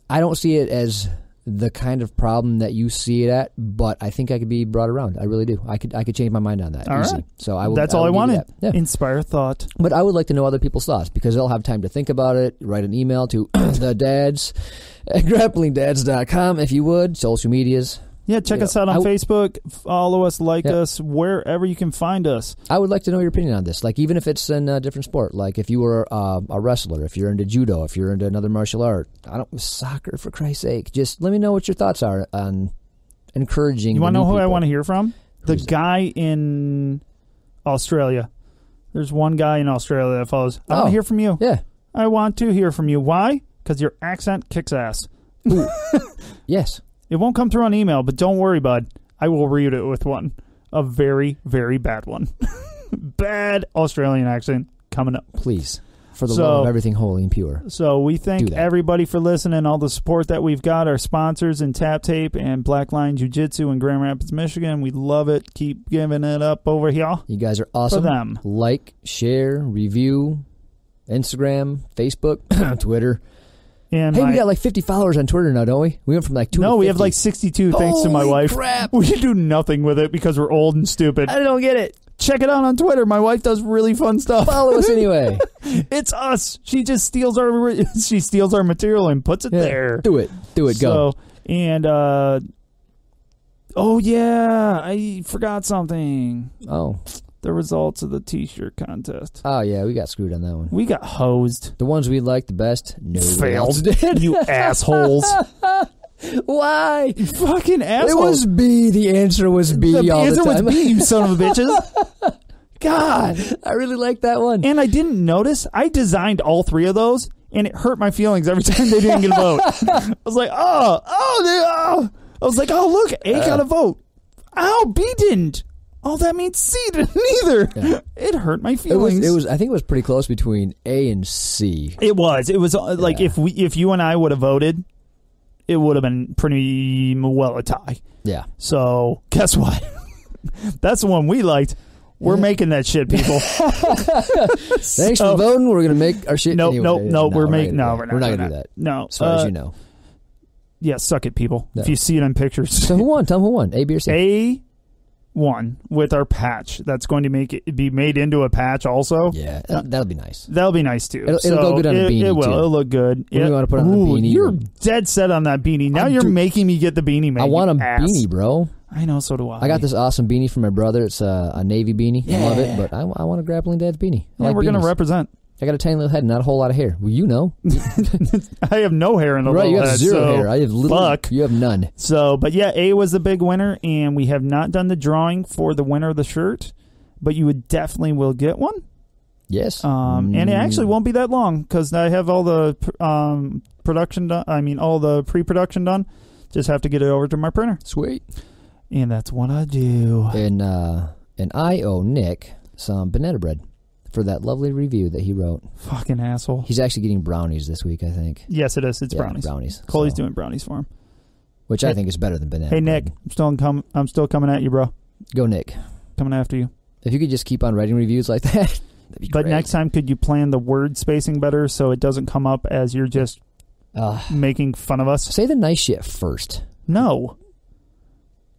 I don't see it as the kind of problem that you see it at, but I think I could be brought around. I really do. I could I could change my mind on that. All easy. Right. So I will, That's I all I wanted. Yeah. Inspire thought. But I would like to know other people's thoughts because they'll have time to think about it. Write an email to the dads at grappling dads dot com if you would. Social medias. Yeah, check you us know. out on I, Facebook. Follow us, like yeah. us, wherever you can find us. I would like to know your opinion on this. Like, even if it's in a different sport. Like, if you were uh, a wrestler, if you're into judo, if you're into another martial art, I don't soccer for Christ's sake. Just let me know what your thoughts are on encouraging. You want to know who people. I want to hear from? The Who's guy that? in Australia. There's one guy in Australia that follows. I oh, want to hear from you. Yeah, I want to hear from you. Why? Because your accent kicks ass. Yes. It won't come through on email, but don't worry, bud. I will read it with one. A very, very bad one. Bad Australian accent coming up. Please. For the so, love of everything holy and pure. So we thank everybody for listening, all the support that we've got, our sponsors in Tap Tape and Black Lion Jiu Jitsu in Grand Rapids, Michigan. We love it. Keep giving it up over here. You guys are awesome. For them. Like, share, review, Instagram, Facebook, Twitter. And hey, my, we got like fifty followers on Twitter now, don't we? We went from like two No, to we have like sixty-two, thanks Holy to my wife. Crap. We do nothing with it because we're old and stupid. I don't get it. Check it out on Twitter. My wife does really fun stuff. Follow us anyway. It's us. She just steals our she steals our material and puts it yeah, there. Do it. Do it. Go. So, and, uh, oh, yeah, I forgot something. Oh. The results of the T-shirt contest. Oh, yeah, we got screwed on that one. We got hosed. The ones we liked the best, no failed. Did. You assholes. Why? You fucking assholes. It was B. The answer was B the all the time. The answer was B, you son of a bitches. God. I really liked that one. And I didn't notice. I designed all three of those, and it hurt my feelings every time they didn't get a vote. I was like, oh, oh, oh. I was like, oh, look, A uh, got a vote. Oh, B didn't. Oh, that means C didn't either. Yeah. It hurt my feelings. It was, it was. I think it was pretty close between A and C. It was. It was uh, yeah. like if we, if you and I would have voted, it would have been pretty well a tie. Yeah. So guess what? That's the one we liked. We're yeah. making that shit, people. Thanks so, for voting. We're gonna make our shit. Nope, anyway. nope, nope. No, we're making. No, we're not. We're not gonna do that. No, as far uh, as you know. Yeah, suck it, people. No. If you see it on pictures. So who won? Tell them who won. A, B, or C. A. One with our patch that's going to make it be made into a patch also. Yeah, that'll, that'll be nice. That'll be nice too. It'll, it'll so go good on it, a beanie. It will. Too. It'll look good. What it, do you want to put on ooh, the beanie? You're dead set on that beanie. Now I'm you're do, making me get the beanie. Man, I want a ass. beanie, bro. I know, so do I. I got this awesome beanie from my brother. It's a, a navy beanie. Yeah. I love it, but I, I want a Grappling Dad's beanie. I yeah, like we're beanies. gonna represent. I got a tiny little head and not a whole lot of hair. Well, you know. I have no hair in the right, little head. Right, you have head, zero so hair. I have little. Fuck. You have none. So, but yeah, A was the big winner, and we have not done the drawing for the winner of the shirt. but you would definitely will get one. Yes. Um, and it actually won't be that long because I have all the um, production done. I mean, all the pre-production done. Just have to get it over to my printer. Sweet. And that's what I do. And uh, and I owe Nick some banana bread for that lovely review that he wrote. Fucking asshole. He's actually getting brownies this week, I think. Yes, it is. It's yeah, brownies. brownies. Coley's so. doing brownies for him. Which hey, I think is better than banana Hey, bread. Nick. I'm still, com I'm still coming at you, bro. Go, Nick. Coming after you. If you could just keep on writing reviews like that. But great. Next time, could you plan the word spacing better so it doesn't come up as you're just uh, making fun of us? Say the nice shit first. No.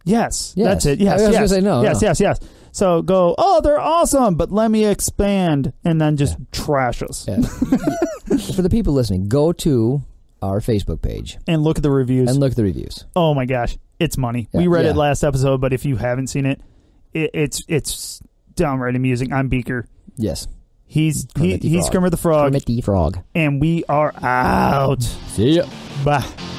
Yes. yes. That's it. Yes. I was yes. going to say no. Yes, no. yes, yes. So go, oh, they're awesome, but let me expand, and then just yeah. trash us. Yeah. For the people listening, go to our Facebook page. And look at the reviews. And look at the reviews. Oh, my gosh. It's money. Yeah. We read yeah. it last episode, but if you haven't seen it, it it's it's downright amusing. I'm Beaker. Yes. He's he, he's Kermit the Frog. Kermit the Frog. And we are out. See ya. Bye.